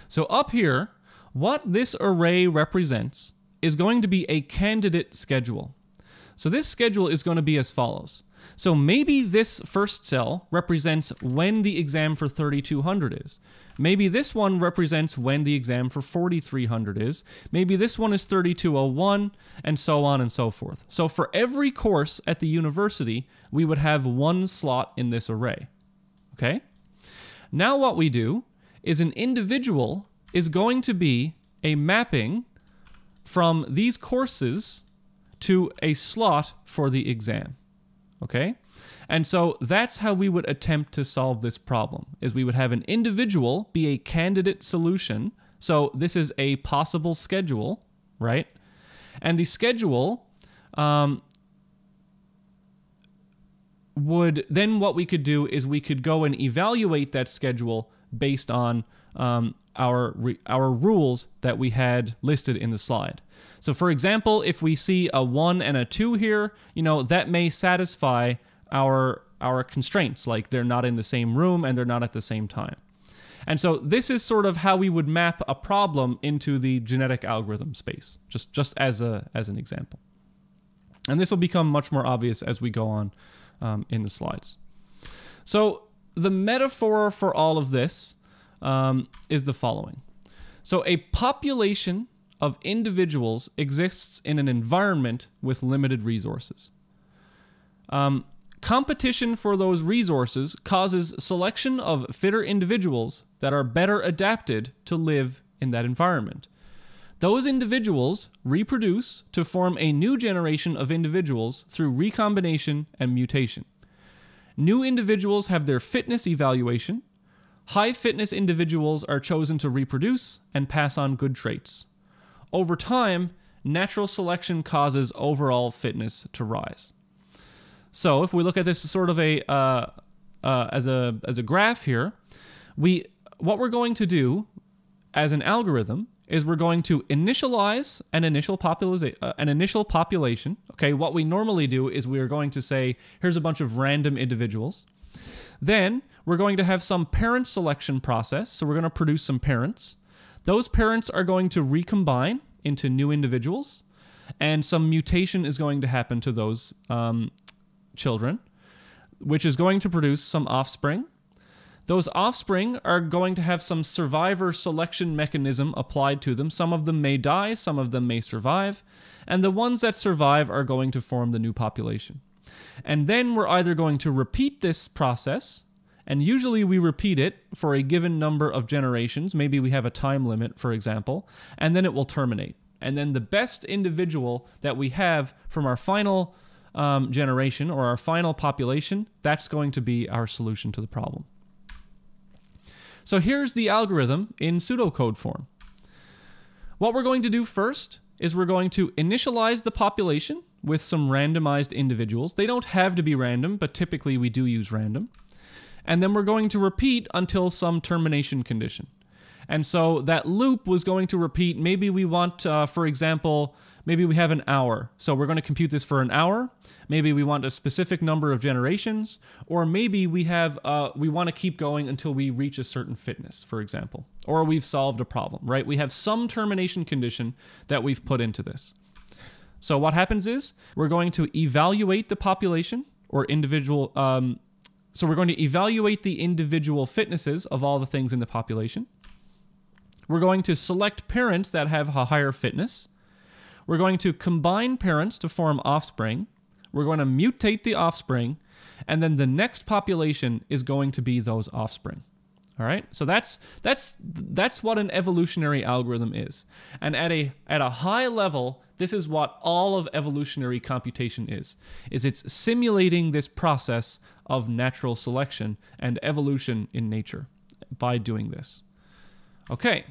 so up here, what this array represents is going to be a candidate schedule. So this schedule is going to be as follows. So maybe this first cell represents when the exam for thirty-two hundred is. Maybe this one represents when the exam for forty-three hundred is. Maybe this one is thirty-two oh one, and so on and so forth. So for every course at the university, we would have one slot in this array. Okay? Now what we do is an individual is going to be a mapping from these courses to a slot for the exam. Okay? And so that's how we would attempt to solve this problem, is we would have an individual be a candidate solution. So this is a possible schedule, right? And the schedule um, would, then what we could do is we could go and evaluate that schedule based on um, our, our rules that we had listed in the slide. So for example, if we see a one and a two here, you know, that may satisfy our our constraints, like they're not in the same room and they're not at the same time. And so this is sort of how we would map a problem into the genetic algorithm space, just just as a as an example. And this will become much more obvious as we go on um, in the slides. So the metaphor for all of this um, is the following. So a population of individuals exists in an environment with limited resources. Um, Competition for those resources causes selection of fitter individuals that are better adapted to live in that environment. Those individuals reproduce to form a new generation of individuals through recombination and mutation. New individuals have their fitness evaluation. High fitness individuals are chosen to reproduce and pass on good traits. Over time, natural selection causes overall fitness to rise. So if we look at this as sort of a uh, uh, as a as a graph here, we what we're going to do as an algorithm is we're going to initialize an initial population uh, an initial population. Okay, what we normally do is we are going to say here's a bunch of random individuals. Then we're going to have some parent selection process. So we're going to produce some parents. Those parents are going to recombine into new individuals, and some mutation is going to happen to those Um, children, which is going to produce some offspring. Those offspring are going to have some survivor selection mechanism applied to them. Some of them may die, some of them may survive, and the ones that survive are going to form the new population. And then we're either going to repeat this process, and usually we repeat it for a given number of generations. Maybe we have a time limit, for example, and then it will terminate. And then the best individual that we have from our final Um, generation or our final population, that's going to be our solution to the problem. So here's the algorithm in pseudocode form. What we're going to do first is we're going to initialize the population with some randomized individuals. They don't have to be random, but typically we do use random. And then we're going to repeat until some termination condition. And so that loop was going to repeat. Maybe we want, uh, for example, maybe we have an hour. So we're going to compute this for an hour. Maybe we want a specific number of generations, or maybe we have uh, we want to keep going until we reach a certain fitness, for example, or we've solved a problem, right? We have some termination condition that we've put into this. So what happens is we're going to evaluate the population or individual. Um, so we're going to evaluate the individual fitnesses of all the things in the population. We're going to select parents that have a higher fitness. We're going to combine parents to form offspring. We're going to mutate the offspring. And then the next population is going to be those offspring. All right? So that's that's that's what an evolutionary algorithm is. And at a at a high level, this is what all of evolutionary computation is. Is it's simulating this process of natural selection and evolution in nature by doing this. Okay.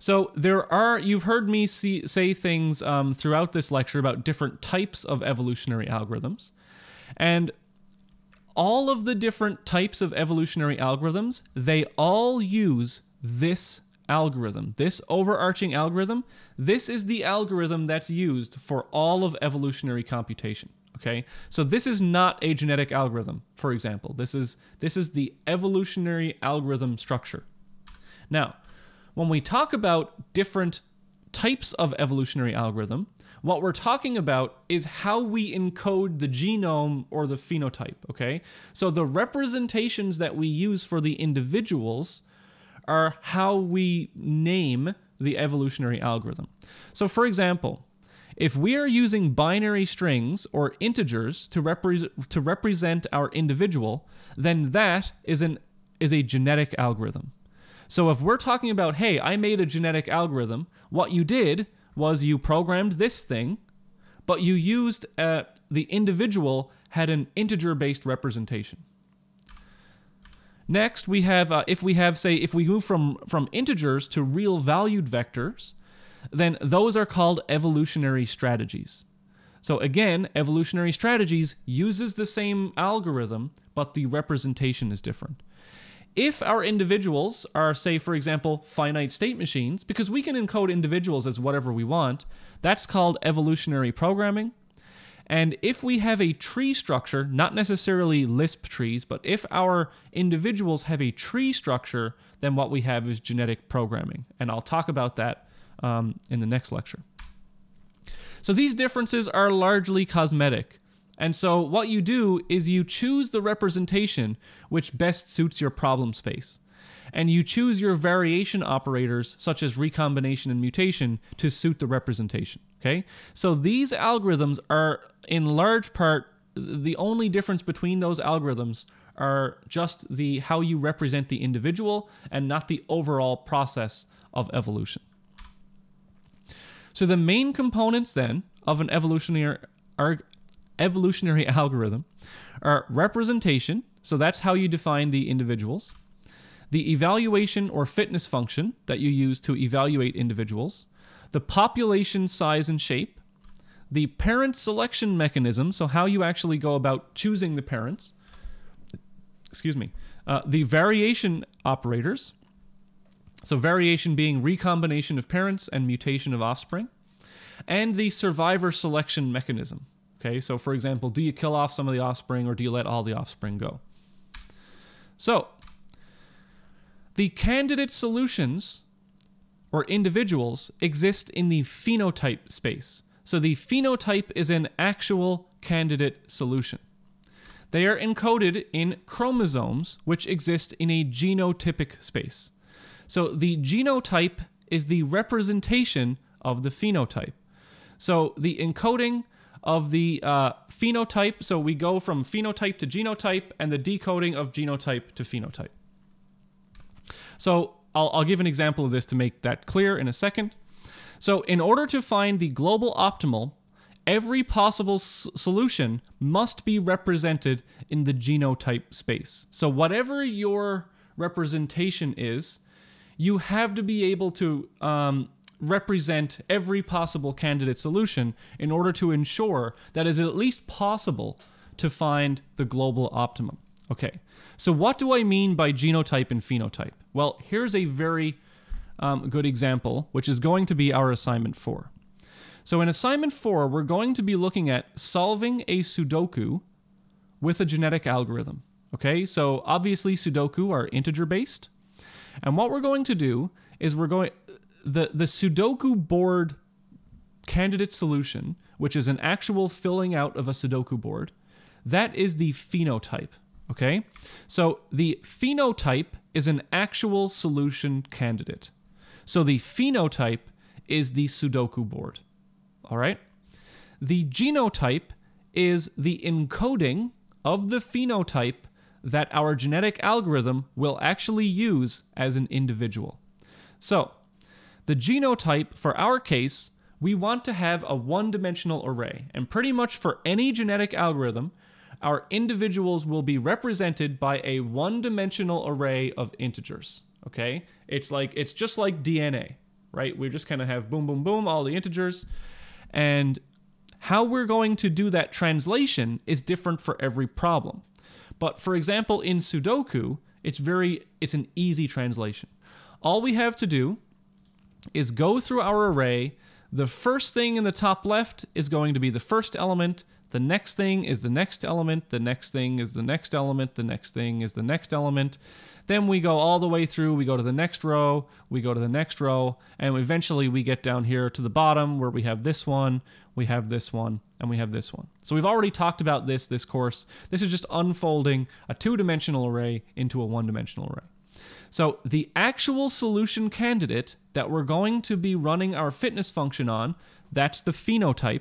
So there are, you've heard me see, say things um, throughout this lecture about different types of evolutionary algorithms. And all of the different types of evolutionary algorithms, they all use this algorithm, this overarching algorithm. This is the algorithm that's used for all of evolutionary computation. Okay, so this is not a genetic algorithm, for example. This is, this is the evolutionary algorithm structure. Now, when we talk about different types of evolutionary algorithm. What we're talking about is how we encode the genome or the phenotype, okay? So the representations that we use for the individuals are how we name the evolutionary algorithm. So for example, if we are using binary strings or integers to, repre to represent our individual, then that is, an, is a genetic algorithm. So if we're talking about, hey, I made a genetic algorithm, what you did was you programmed this thing, but you used uh, the individual had an integer-based representation. Next, we have, uh, if we have, say, if we move from, from integers to real valued vectors, then those are called evolutionary strategies. So again, evolutionary strategies uses the same algorithm, but the representation is different. If our individuals are, say, for example, finite state machines, because we can encode individuals as whatever we want, that's called evolutionary programming. And if we have a tree structure, not necessarily Lisp trees, but if our individuals have a tree structure, then what we have is genetic programming. And I'll talk about that um, in the next lecture. So these differences are largely cosmetic. And so what you do is you choose the representation which best suits your problem space. And you choose your variation operators, such as recombination and mutation, to suit the representation, okay? So these algorithms are, in large part, the only difference between those algorithms are just the how you represent the individual and not the overall process of evolution. So the main components, then, of an evolutionary arg- evolutionary algorithm are representation, so that's how you define the individuals, the evaluation or fitness function that you use to evaluate individuals, the population size and shape, the parent selection mechanism, so how you actually go about choosing the parents, excuse me, uh, the variation operators, so variation being recombination of parents and mutation of offspring, and the survivor selection mechanism. Okay, so for example, do you kill off some of the offspring or do you let all the offspring go? So, the candidate solutions or individuals exist in the phenotype space. So the phenotype is an actual candidate solution. They are encoded in chromosomes, which exist in a genotypic space. So the genotype is the representation of the phenotype. So the encoding of the uh, phenotype, so we go from phenotype to genotype, and the decoding of genotype to phenotype. So I'll, I'll give an example of this to make that clear in a second. So in order to find the global optimal, every possible s solution must be represented in the genotype space. So whatever your representation is, you have to be able to um, represent every possible candidate solution in order to ensure that it is at least possible to find the global optimum. Okay, so what do I mean by genotype and phenotype? Well, here's a very um, good example, which is going to be our assignment four. So in assignment four, we're going to be looking at solving a Sudoku with a genetic algorithm. Okay, so obviously Sudoku are integer-based. And what we're going to do is we're going... The, the Sudoku board candidate solution, which is an actual filling out of a Sudoku board, that is the phenotype, okay? So the phenotype is an actual solution candidate. So the phenotype is the Sudoku board, all right? The genotype is the encoding of the phenotype that our genetic algorithm will actually use as an individual. So the genotype, for our case, we want to have a one-dimensional array. And pretty much for any genetic algorithm, our individuals will be represented by a one-dimensional array of integers, okay? It's like, it's just like D N A, right? We just kind of have boom, boom, boom, all the integers. And how we're going to do that translation is different for every problem. But for example, in Sudoku, it's very, it's an easy translation. All we have to do is go through our array, The first thing in the top left is going to be the first element. The next thing is the next element. The next thing is the next element. The next thing is the next element. Then we go all the way through. We go to the next row. We go to the next row. And eventually we get down here to the bottom where we have this one, we have this one, and we have this one. So we've already talked about this this course. This is just unfolding a two-dimensional array into a one-dimensional array. So the actual solution candidate that we're going to be running our fitness function on, that's the phenotype.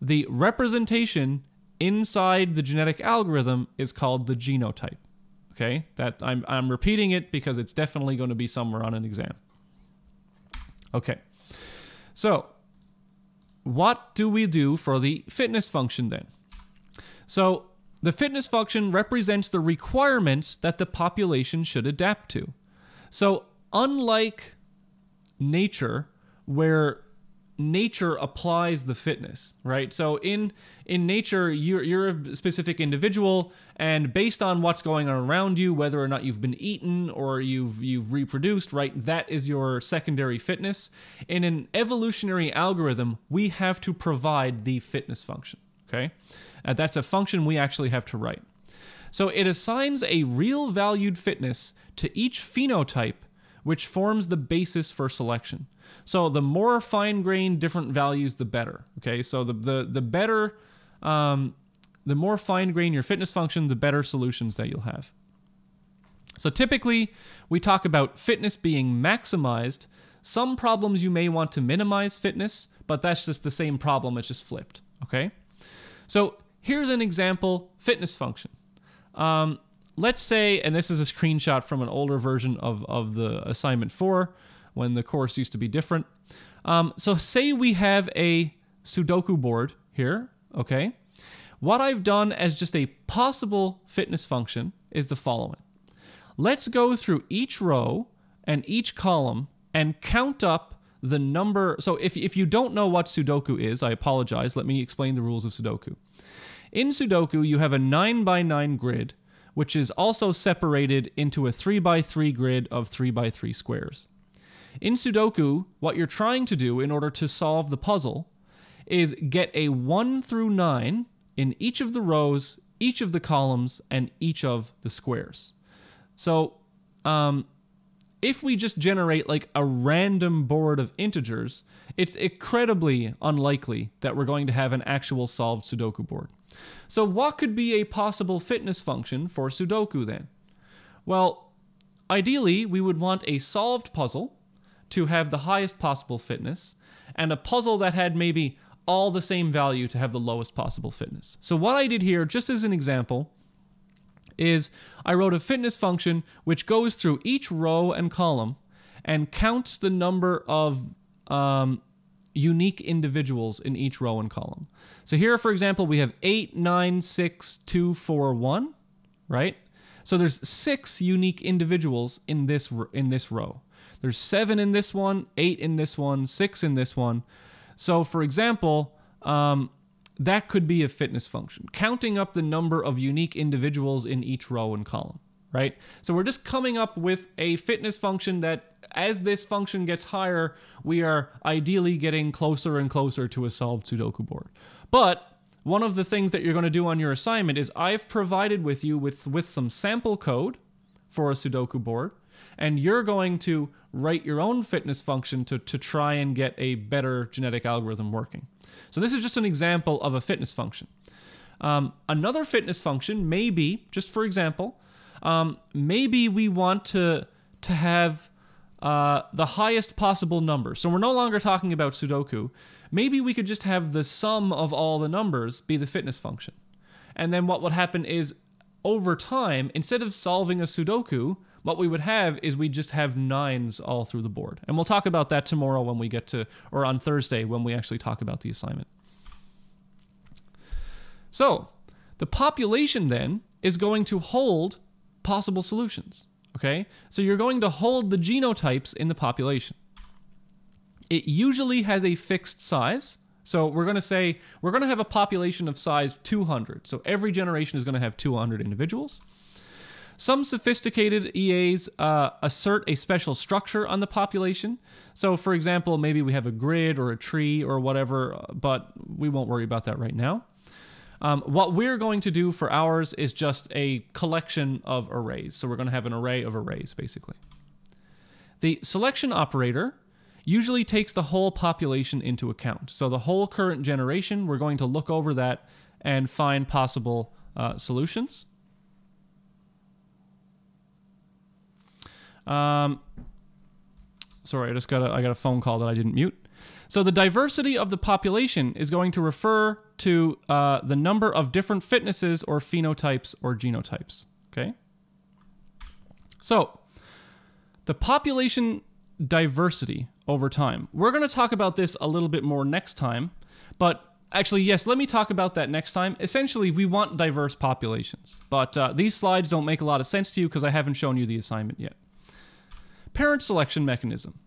The representation inside the genetic algorithm is called the genotype. Okay, that I'm, I'm repeating it because it's definitely going to be somewhere on an exam. Okay, so what do we do for the fitness function then? So the fitness function represents the requirements that the population should adapt to. So unlike nature, where nature applies the fitness, right? So in in nature, you're, you're a specific individual, and based on what's going on around you, whether or not you've been eaten or you've you've reproduced, right? That is your secondary fitness. In an evolutionary algorithm, we have to provide the fitness function, okay? Uh, that's a function we actually have to write. So it assigns a real valued fitness to each phenotype, which forms the basis for selection. So the more fine-grained different values, the better. Okay, so the the the better, um, the more fine-grained your fitness function, the better solutions that you'll have. So typically, we talk about fitness being maximized. Some problems you may want to minimize fitness, but that's just the same problem, it's just flipped. Okay, so here's an example fitness function. Um, let's say, and this is a screenshot from an older version of of the assignment four, when the course used to be different. Um, so say we have a Sudoku board here, okay? What I've done as just a possible fitness function is the following. Let's go through each row and each column and count up the number. So if, if you don't know what Sudoku is, I apologize, let me explain the rules of Sudoku. In Sudoku, you have a nine by nine grid, which is also separated into a three by three grid of three by three squares. In Sudoku, what you're trying to do in order to solve the puzzle is get a one through nine in each of the rows, each of the columns, and each of the squares. So um, if we just generate like a random board of integers, it's incredibly unlikely that we're going to have an actual solved Sudoku board. So what could be a possible fitness function for Sudoku then? Well, ideally, we would want a solved puzzle to have the highest possible fitness, and a puzzle that had maybe all the same value to have the lowest possible fitness. So what I did here, just as an example, is I wrote a fitness function which goes through each row and column and counts the number of um, unique individuals in each row and column. So here, for example, we have eight, nine, six, two, four, one, right? So there's six unique individuals in this, in this row. There's seven in this one, eight in this one, six in this one. So for example, um, that could be a fitness function, counting up the number of unique individuals in each row and column, right? So we're just coming up with a fitness function that as this function gets higher, we are ideally getting closer and closer to a solved Sudoku board. But one of the things that you're going to do on your assignment is I've provided with you with, with some sample code for a Sudoku board, and you're going to write your own fitness function to, to try and get a better genetic algorithm working. So this is just an example of a fitness function. Um, another fitness function may be, just for example, um, maybe we want to, to have uh, the highest possible number. So we're no longer talking about Sudoku. Maybe we could just have the sum of all the numbers be the fitness function. And then what would happen is, over time, instead of solving a Sudoku, what we would have is we just have nines all through the board. And we'll talk about that tomorrow when we get to, or on Thursday when we actually talk about the assignment. So the population then is going to hold possible solutions, okay? So you're going to hold the genotypes in the population. It usually has a fixed size. So we're going to say, we're going to have a population of size two hundred. So every generation is going to have two hundred individuals. Some sophisticated E As uh, assert a special structure on the population. So for example, maybe we have a grid or a tree or whatever, but we won't worry about that right now. Um, what we're going to do for ours is just a collection of arrays. So we're going to have an array of arrays, basically. The selection operator usually takes the whole population into account. So the whole current generation, we're going to look over that and find possible uh, solutions. Um, sorry, I just got a, I got a phone call that I didn't mute. So the diversity of the population is going to refer to uh, the number of different fitnesses or phenotypes or genotypes, okay? So the population diversity over time. We're going to talk about this a little bit more next time, but actually, yes, let me talk about that next time. Essentially, we want diverse populations, but uh, these slides don't make a lot of sense to you because I haven't shown you the assignment yet. Parent selection mechanism.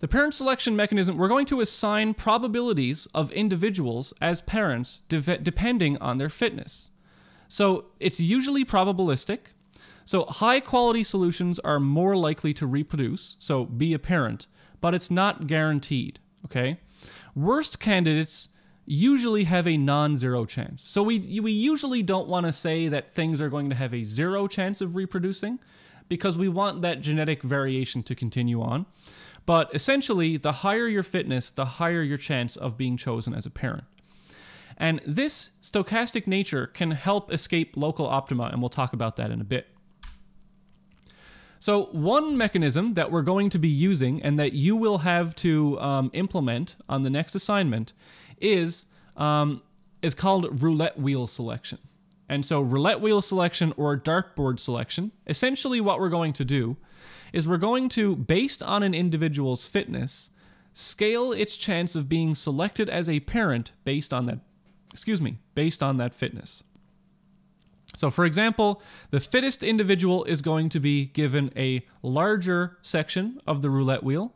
The parent selection mechanism, we're going to assign probabilities of individuals as parents de- depending on their fitness. So it's usually probabilistic. So high quality solutions are more likely to reproduce, so be a parent, but it's not guaranteed, okay? Worst candidates usually have a non-zero chance. So we, we usually don't want to say that things are going to have a zero chance of reproducing because we want that genetic variation to continue on. But essentially, the higher your fitness, the higher your chance of being chosen as a parent. And this stochastic nature can help escape local optima, and we'll talk about that in a bit. So one mechanism that we're going to be using and that you will have to um, implement on the next assignment is, um, is called roulette wheel selection. And so roulette wheel selection or dartboard selection, essentially what we're going to do is we're going to, based on an individual's fitness, scale its chance of being selected as a parent based on that, excuse me, based on that fitness. So for example, the fittest individual is going to be given a larger section of the roulette wheel.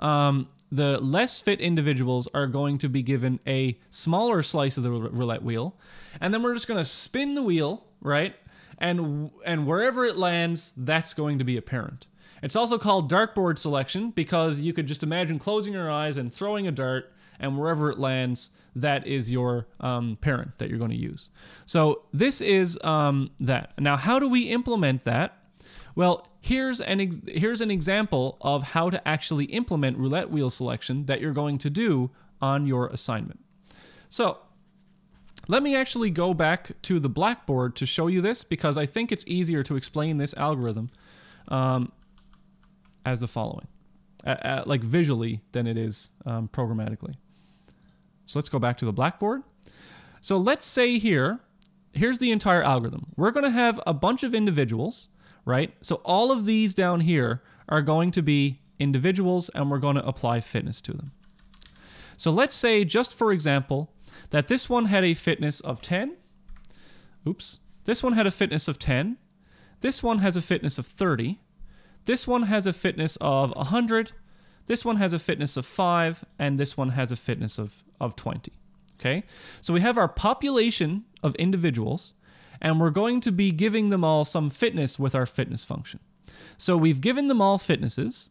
Um, the less fit individuals are going to be given a smaller slice of the roulette wheel. And then we're just going to spin the wheel, right? And, and wherever it lands, that's going to be a parent. It's also called dartboard selection because you could just imagine closing your eyes and throwing a dart, and wherever it lands, that is your um, parent that you're going to use. So this is um, that. Now, how do we implement that? Well, here's an, ex here's an example of how to actually implement roulette wheel selection that you're going to do on your assignment. So let me actually go back to the Blackboard to show you this because I think it's easier to explain this algorithm um, as the following. Uh, like visually than it is um, programmatically. So let's go back to the Blackboard. So let's say here, here's the entire algorithm. We're going to have a bunch of individuals, right? So all of these down here are going to be individuals and we're going to apply fitness to them. So let's say, just for example, that this one had a fitness of ten. Oops. This one had a fitness of ten. This one has a fitness of thirty. This one has a fitness of one hundred, this one has a fitness of five, and this one has a fitness of, of twenty, okay? So we have our population of individuals, and we're going to be giving them all some fitness with our fitness function. So we've given them all fitnesses.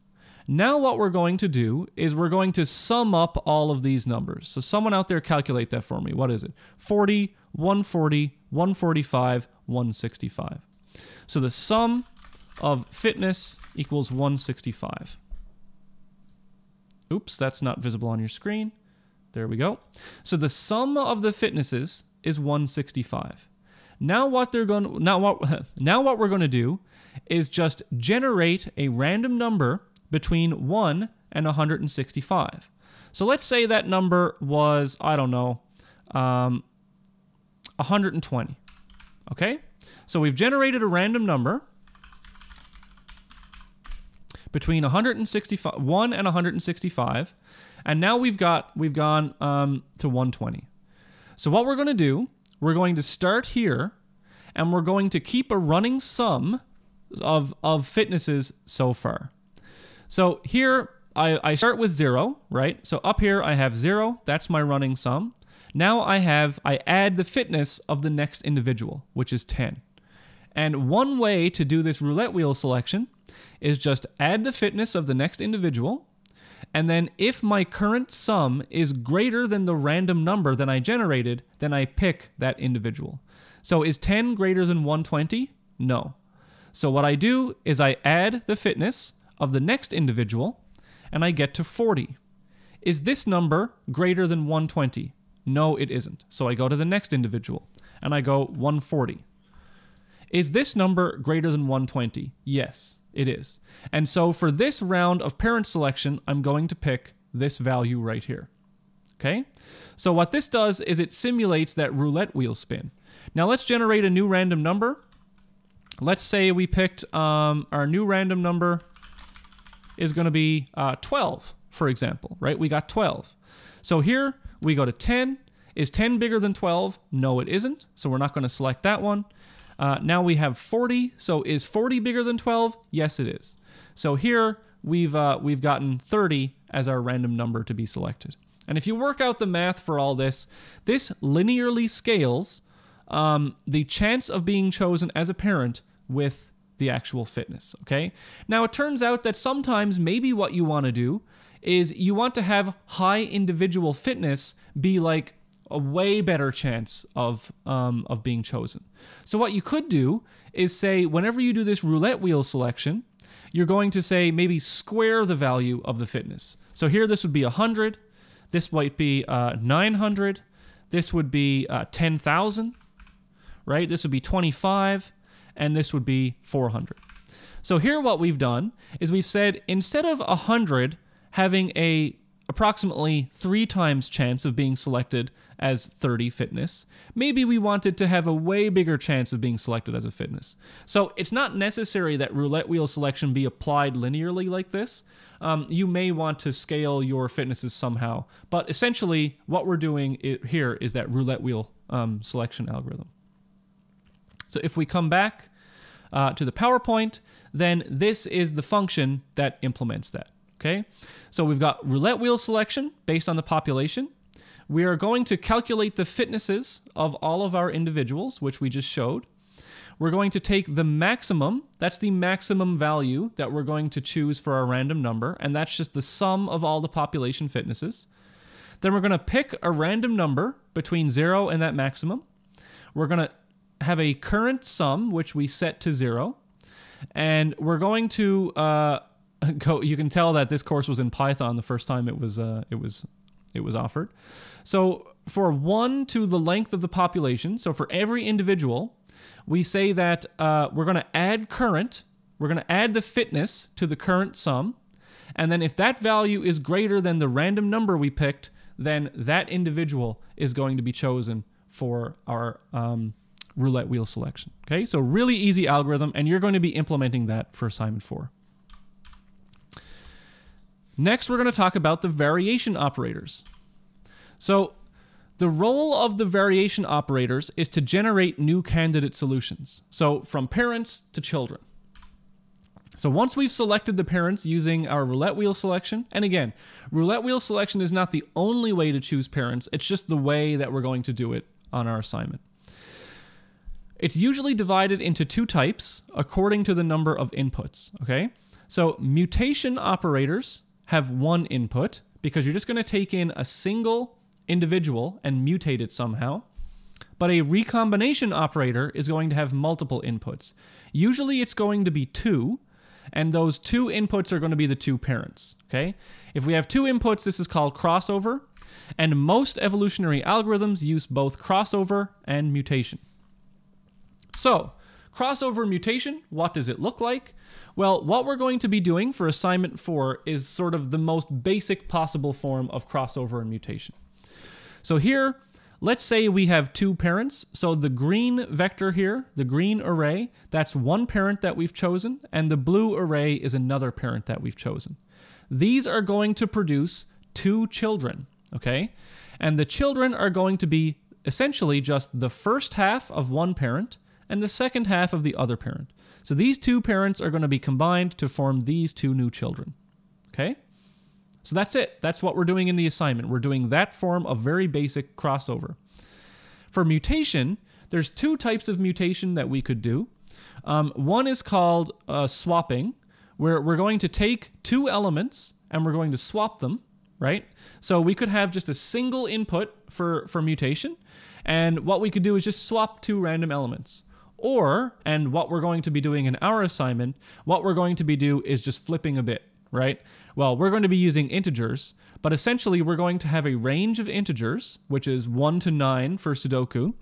Now what we're going to do is we're going to sum up all of these numbers. So someone out there calculate that for me. What is it? forty, one forty, one forty-five, one sixty-five. So the sum of fitness equals one sixty-five. Oops, that's not visible on your screen. There we go. So the sum of the fitnesses is one sixty-five. Now what they're going now what now what we're going to do is just generate a random number between one and one sixty-five. So let's say that number was, I don't know, um, one hundred twenty. Okay? So we've generated a random number between one sixty-five, one and one sixty-five, and now we've got we've gone um, to one twenty. So what we're going to do, we're going to start here, and we're going to keep a running sum of of fitnesses so far. So here I, I start with zero, right? So up here I have zero. That's my running sum. Now I have I add the fitness of the next individual, which is ten, And one way to do this roulette wheel selection is just add the fitness of the next individual, and then if my current sum is greater than the random number that I generated, then I pick that individual. So is ten greater than one twenty? No. So what I do is I add the fitness of the next individual, and I get to forty. Is this number greater than one twenty? No, it isn't. So I go to the next individual, and I go one forty. Is this number greater than one twenty? Yes, it is. And so for this round of parent selection, I'm going to pick this value right here. Okay? So what this does is it simulates that roulette wheel spin. Now let's generate a new random number. Let's say we picked um, our new random number is going to be uh, twelve, for example, right? We got twelve. So here we go to ten. Is ten bigger than twelve? No, it isn't. So we're not going to select that one. Uh, now we have forty, so is forty bigger than twelve? Yes, it is. So here we've uh, we've gotten thirty as our random number to be selected. And if you work out the math for all this, this linearly scales um, the chance of being chosen as a parent with the actual fitness, okay? Now it turns out that sometimes maybe what you want to do is you want to have high individual fitness be like a way better chance of, um, of being chosen. So what you could do is say, whenever you do this roulette wheel selection, you're going to say maybe square the value of the fitness. So here this would be one hundred, this might be uh, nine hundred, this would be uh, ten thousand, right? This would be twenty-five, and this would be four hundred. So here what we've done is we've said, instead of one hundred having a approximately three times chance of being selected as thirty fitness, maybe we wanted to have a way bigger chance of being selected as a fitness. So it's not necessary that roulette wheel selection be applied linearly like this. Um, you may want to scale your fitnesses somehow, but essentially what we're doing here is that roulette wheel um, selection algorithm. So if we come back uh, to the PowerPoint, then this is the function that implements that. Okay, so we've got roulette wheel selection based on the population. We are going to calculate the fitnesses of all of our individuals, which we just showed. We're going to take the maximum, that's the maximum value that we're going to choose for our random number, and that's just the sum of all the population fitnesses. Then we're going to pick a random number between zero and that maximum. We're going to have a current sum, which we set to zero, and we're going to... Uh, Go, you can tell that this course was in Python the first time it was uh, it was it was offered. So for one to the length of the population, so for every individual, we say that uh, we're going to add current, we're going to add the fitness to the current sum, and then if that value is greater than the random number we picked, then that individual is going to be chosen for our um, roulette wheel selection. Okay, so really easy algorithm, and you're going to be implementing that for assignment four. Next, we're going to talk about the variation operators. So, the role of the variation operators is to generate new candidate solutions. So, from parents to children. So, once we've selected the parents using our roulette wheel selection, and again, roulette wheel selection is not the only way to choose parents, it's just the way that we're going to do it on our assignment. It's usually divided into two types according to the number of inputs, okay? So, mutation operators have one input, because you're just going to take in a single individual and mutate it somehow. But a recombination operator is going to have multiple inputs. Usually it's going to be two, and those two inputs are going to be the two parents. Okay? If we have two inputs, this is called crossover, and most evolutionary algorithms use both crossover and mutation. So, crossover mutation, what does it look like? Well, what we're going to be doing for assignment four is sort of the most basic possible form of crossover and mutation. So here, let's say we have two parents. So the green vector here, the green array, that's one parent that we've chosen, and the blue array is another parent that we've chosen. These are going to produce two children, okay? And the children are going to be essentially just the first half of one parent and the second half of the other parent. So these two parents are going to be combined to form these two new children. Okay? So that's it. That's what we're doing in the assignment. We're doing that form of very basic crossover. For mutation, there's two types of mutation that we could do. Um, one is called uh, swapping, where we're going to take two elements and we're going to swap them, right? So we could have just a single input for, for mutation, and what we could do is just swap two random elements. Or, and what we're going to be doing in our assignment, what we're going to be do is just flipping a bit, right? Well, we're going to be using integers, but essentially we're going to have a range of integers, which is one to nine for Sudoku,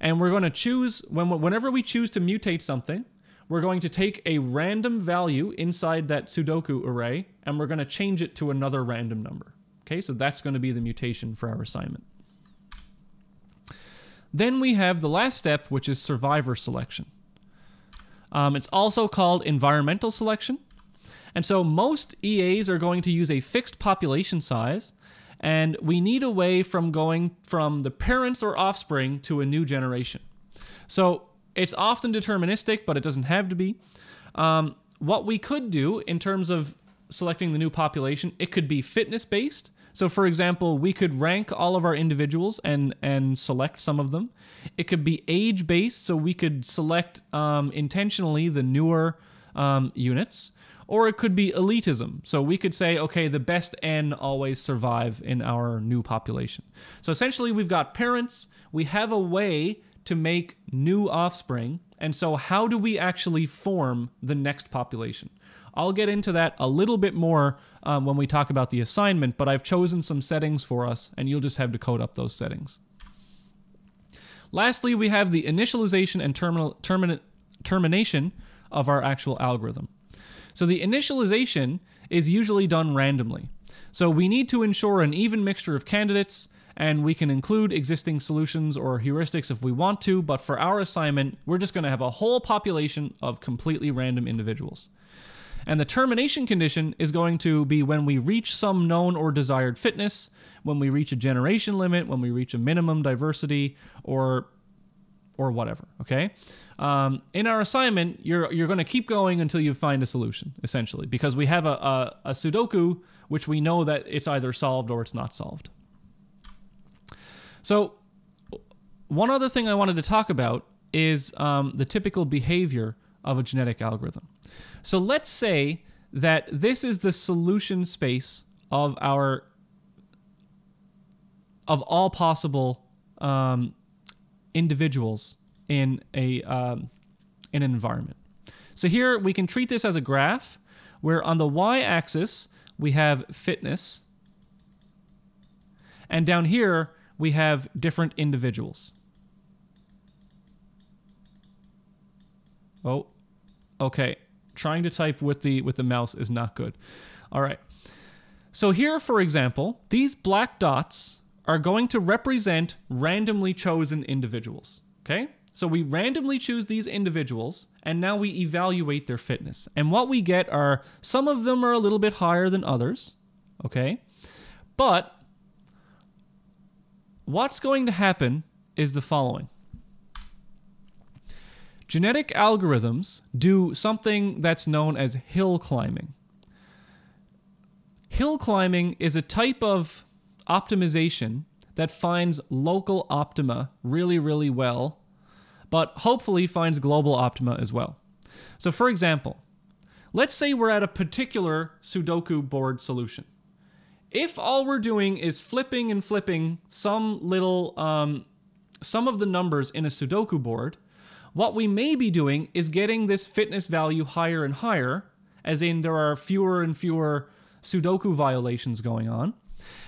and we're going to choose, when, whenever we choose to mutate something, we're going to take a random value inside that Sudoku array, and we're going to change it to another random number. Okay, so that's going to be the mutation for our assignment. Then we have the last step, which is survivor selection. Um, it's also called environmental selection. And so most E As are going to use a fixed population size, and we need a way from going from the parents or offspring to a new generation. So it's often deterministic, but it doesn't have to be. Um, what we could do in terms of selecting the new population, it could be fitness-based. So for example, we could rank all of our individuals and, and select some of them. It could be age-based, so we could select um, intentionally the newer um, units. Or it could be elitism, so we could say, okay, the best N always survive in our new population. So essentially we've got parents, we have a way to make new offspring, and so how do we actually form the next population? I'll get into that a little bit more um, when we talk about the assignment, but I've chosen some settings for us, and you'll just have to code up those settings. Lastly, we have the initialization and terminal, termina, termination of our actual algorithm. So the initialization is usually done randomly. So we need to ensure an even mixture of candidates, and we can include existing solutions or heuristics if we want to, but for our assignment, we're just going to have a whole population of completely random individuals. And the termination condition is going to be when we reach some known or desired fitness, when we reach a generation limit, when we reach a minimum diversity, or or whatever, okay? Um, in our assignment, you're, you're going to keep going until you find a solution, essentially, because we have a, a, a Sudoku, which we know that it's either solved or it's not solved. So one other thing I wanted to talk about is um, the typical behavior of a genetic algorithm. So let's say that this is the solution space of our of all possible um, individuals in a um, in an environment. So here we can treat this as a graph, where on the y-axis we have fitness, and down here we have different individuals. Oh, okay. Trying to type with the with the mouse is not good. All right. So here, for example, these black dots are going to represent randomly chosen individuals. Okay? So we randomly choose these individuals, and now we evaluate their fitness. And what we get are, some of them are a little bit higher than others. Okay? But what's going to happen is the following. Genetic algorithms do something that's known as hill climbing. Hill climbing is a type of optimization that finds local optima really, really well, but hopefully finds global optima as well. So for example, let's say we're at a particular Sudoku board solution. If all we're doing is flipping and flipping some little, um, some of the numbers in a Sudoku board, what we may be doing is getting this fitness value higher and higher, as in there are fewer and fewer Sudoku violations going on.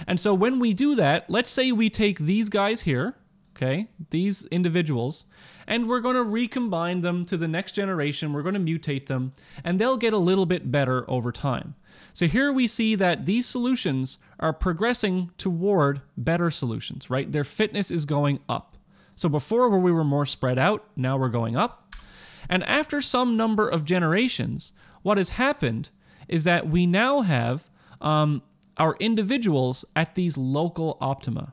And so when we do that, let's say we take these guys here, okay, these individuals, and we're going to recombine them to the next generation, we're going to mutate them, and they'll get a little bit better over time. So here we see that these solutions are progressing toward better solutions, right? Their fitness is going up. So before, where we were more spread out, now we're going up. And after some number of generations, what has happened is that we now have um, our individuals at these local optima.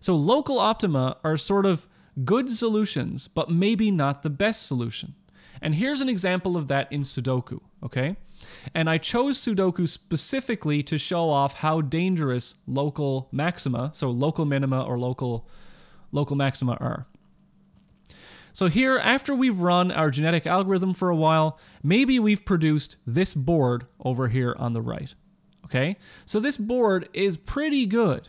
So local optima are sort of good solutions, but maybe not the best solution. And here's an example of that in Sudoku, okay? And I chose Sudoku specifically to show off how dangerous local maxima, so local minima or local... local maxima are. So here, after we've run our genetic algorithm for a while, maybe we've produced this board over here on the right. Okay, so this board is pretty good.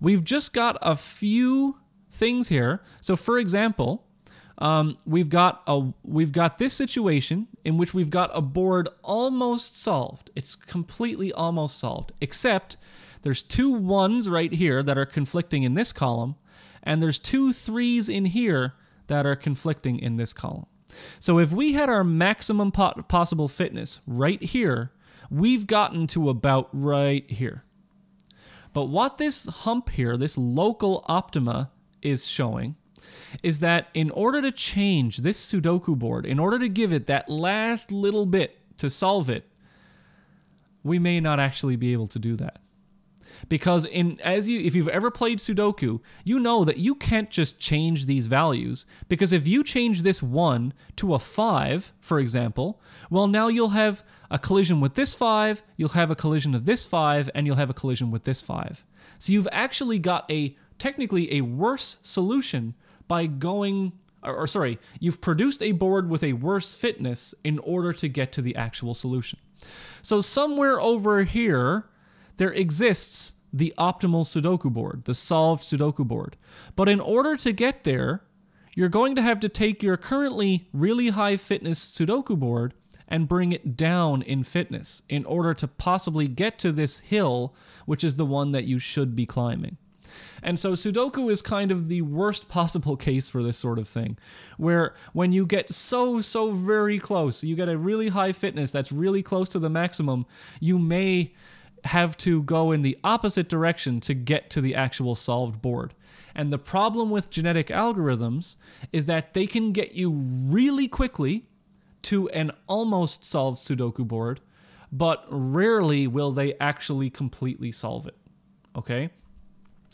We've just got a few things here. So for example, um, we've got a we've got this situation in which we've got a board almost solved. It's completely almost solved, except there's two ones right here that are conflicting in this column, and there's two threes in here that are conflicting in this column. So if we had our maximum po possible fitness right here, we've gotten to about right here. But what this hump here, this local optima, is showing is that in order to change this Sudoku board, in order to give it that last little bit to solve it, we may not actually be able to do that. Because in as you if you've ever played Sudoku, you know that you can't just change these values, because if you change this one to a five, for example, well, now you'll have a collision with this five, you'll have a collision of this five, and you'll have a collision with this five. So you've actually got a technically a worse solution by going or, or sorry, you've produced a board with a worse fitness in order to get to the actual solution. So somewhere over here there exists the optimal Sudoku board, the solved Sudoku board. But in order to get there, you're going to have to take your currently really high fitness Sudoku board and bring it down in fitness in order to possibly get to this hill, which is the one that you should be climbing. And so Sudoku is kind of the worst possible case for this sort of thing, where when you get so, so very close, you get a really high fitness that's really close to the maximum, you may have to go in the opposite direction to get to the actual solved board. And the problem with genetic algorithms is that they can get you really quickly to an almost solved Sudoku board, but rarely will they actually completely solve it. Okay?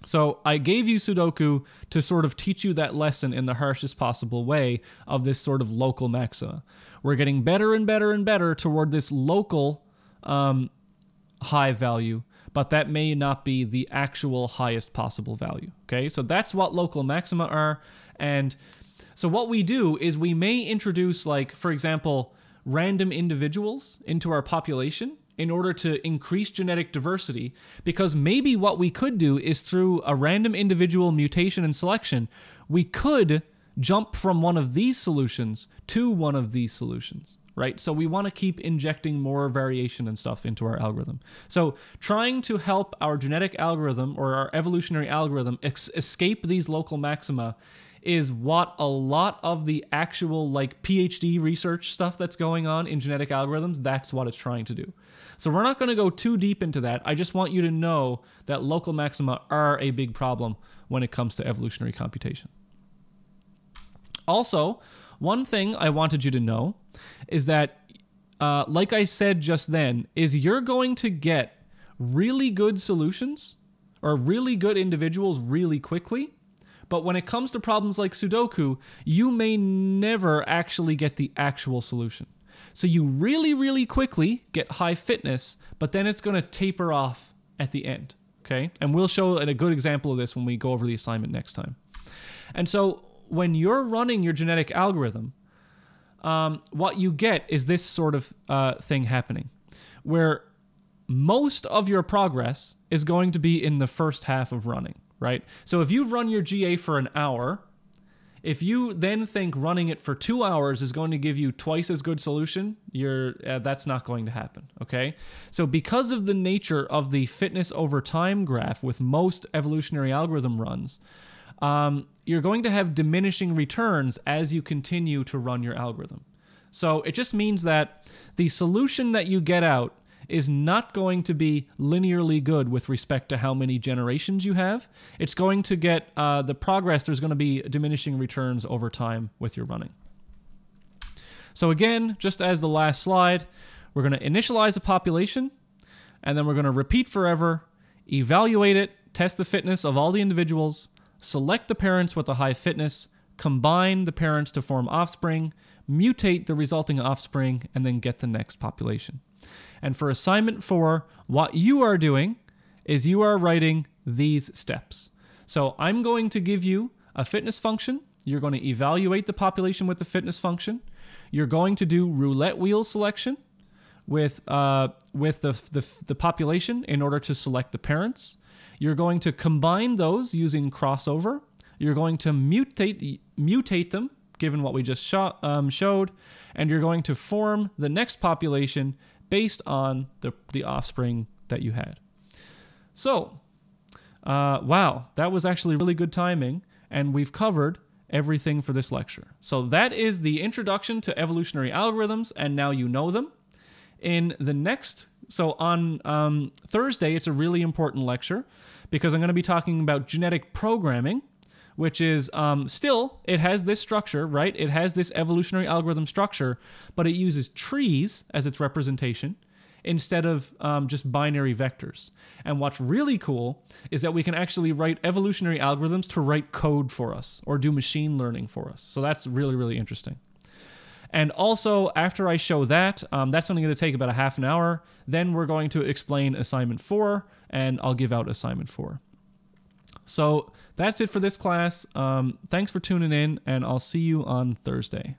So I gave you Sudoku to sort of teach you that lesson in the harshest possible way of this sort of local maxima. We're getting better and better and better toward this local um, high value, but that may not be the actual highest possible value. Okay, so that's what local maxima are. And so what we do is we may introduce, like, for example, random individuals into our population in order to increase genetic diversity, because maybe what we could do is through a random individual mutation and selection, we could jump from one of these solutions to one of these solutions. Right? So we want to keep injecting more variation and stuff into our algorithm. So trying to help our genetic algorithm or our evolutionary algorithm ex escape these local maxima is what a lot of the actual, like, PhD research stuff that's going on in genetic algorithms, that's what it's trying to do. So we're not going to go too deep into that. I just want you to know that local maxima are a big problem when it comes to evolutionary computation. Also, one thing I wanted you to know is that, uh, like I said just then, is you're going to get really good solutions or really good individuals really quickly. But when it comes to problems like Sudoku, you may never actually get the actual solution. So you really, really quickly get high fitness, but then it's going to taper off at the end. Okay? And we'll show a good example of this when we go over the assignment next time. And so when you're running your genetic algorithm, Um, what you get is this sort of uh, thing happening, where most of your progress is going to be in the first half of running, right? So if you've run your G A for an hour, if you then think running it for two hours is going to give you twice as good solution, you're, uh, that's not going to happen, okay? So because of the nature of the fitness over time graph with most evolutionary algorithm runs, Um, you're going to have diminishing returns as you continue to run your algorithm. So it just means that the solution that you get out is not going to be linearly good with respect to how many generations you have. It's going to get uh, the progress, there's going to be diminishing returns over time with your running. So again, just as the last slide, we're going to initialize a population, and then we're going to repeat forever, evaluate it, test the fitness of all the individuals, select the parents with a high fitness, combine the parents to form offspring, mutate the resulting offspring, and then get the next population. And for assignment four, what you are doing is you are writing these steps. So I'm going to give you a fitness function You're going to evaluate the population with the fitness function. You're going to do roulette wheel selection with uh, with the, the, the population in order to select the parents. You're going to combine those using crossover. You're going to mutate mutate them, given what we just show, um, showed, and you're going to form the next population based on the, the offspring that you had. So, uh, wow, that was actually really good timing, and we've covered everything for this lecture. So that is the introduction to evolutionary algorithms, and now you know them. In the next, so on um, Thursday, it's a really important lecture because I'm going to be talking about genetic programming, which is um, still, it has this structure, right? It has this evolutionary algorithm structure, but it uses trees as its representation instead of um, just binary vectors. And what's really cool is that we can actually write evolutionary algorithms to write code for us or do machine learning for us. So that's really, really interesting. And also, after I show that, um, that's only going to take about a half an hour. Then we're going to explain assignment four, and I'll give out assignment four. So that's it for this class. Um, thanks for tuning in, and I'll see you on Thursday.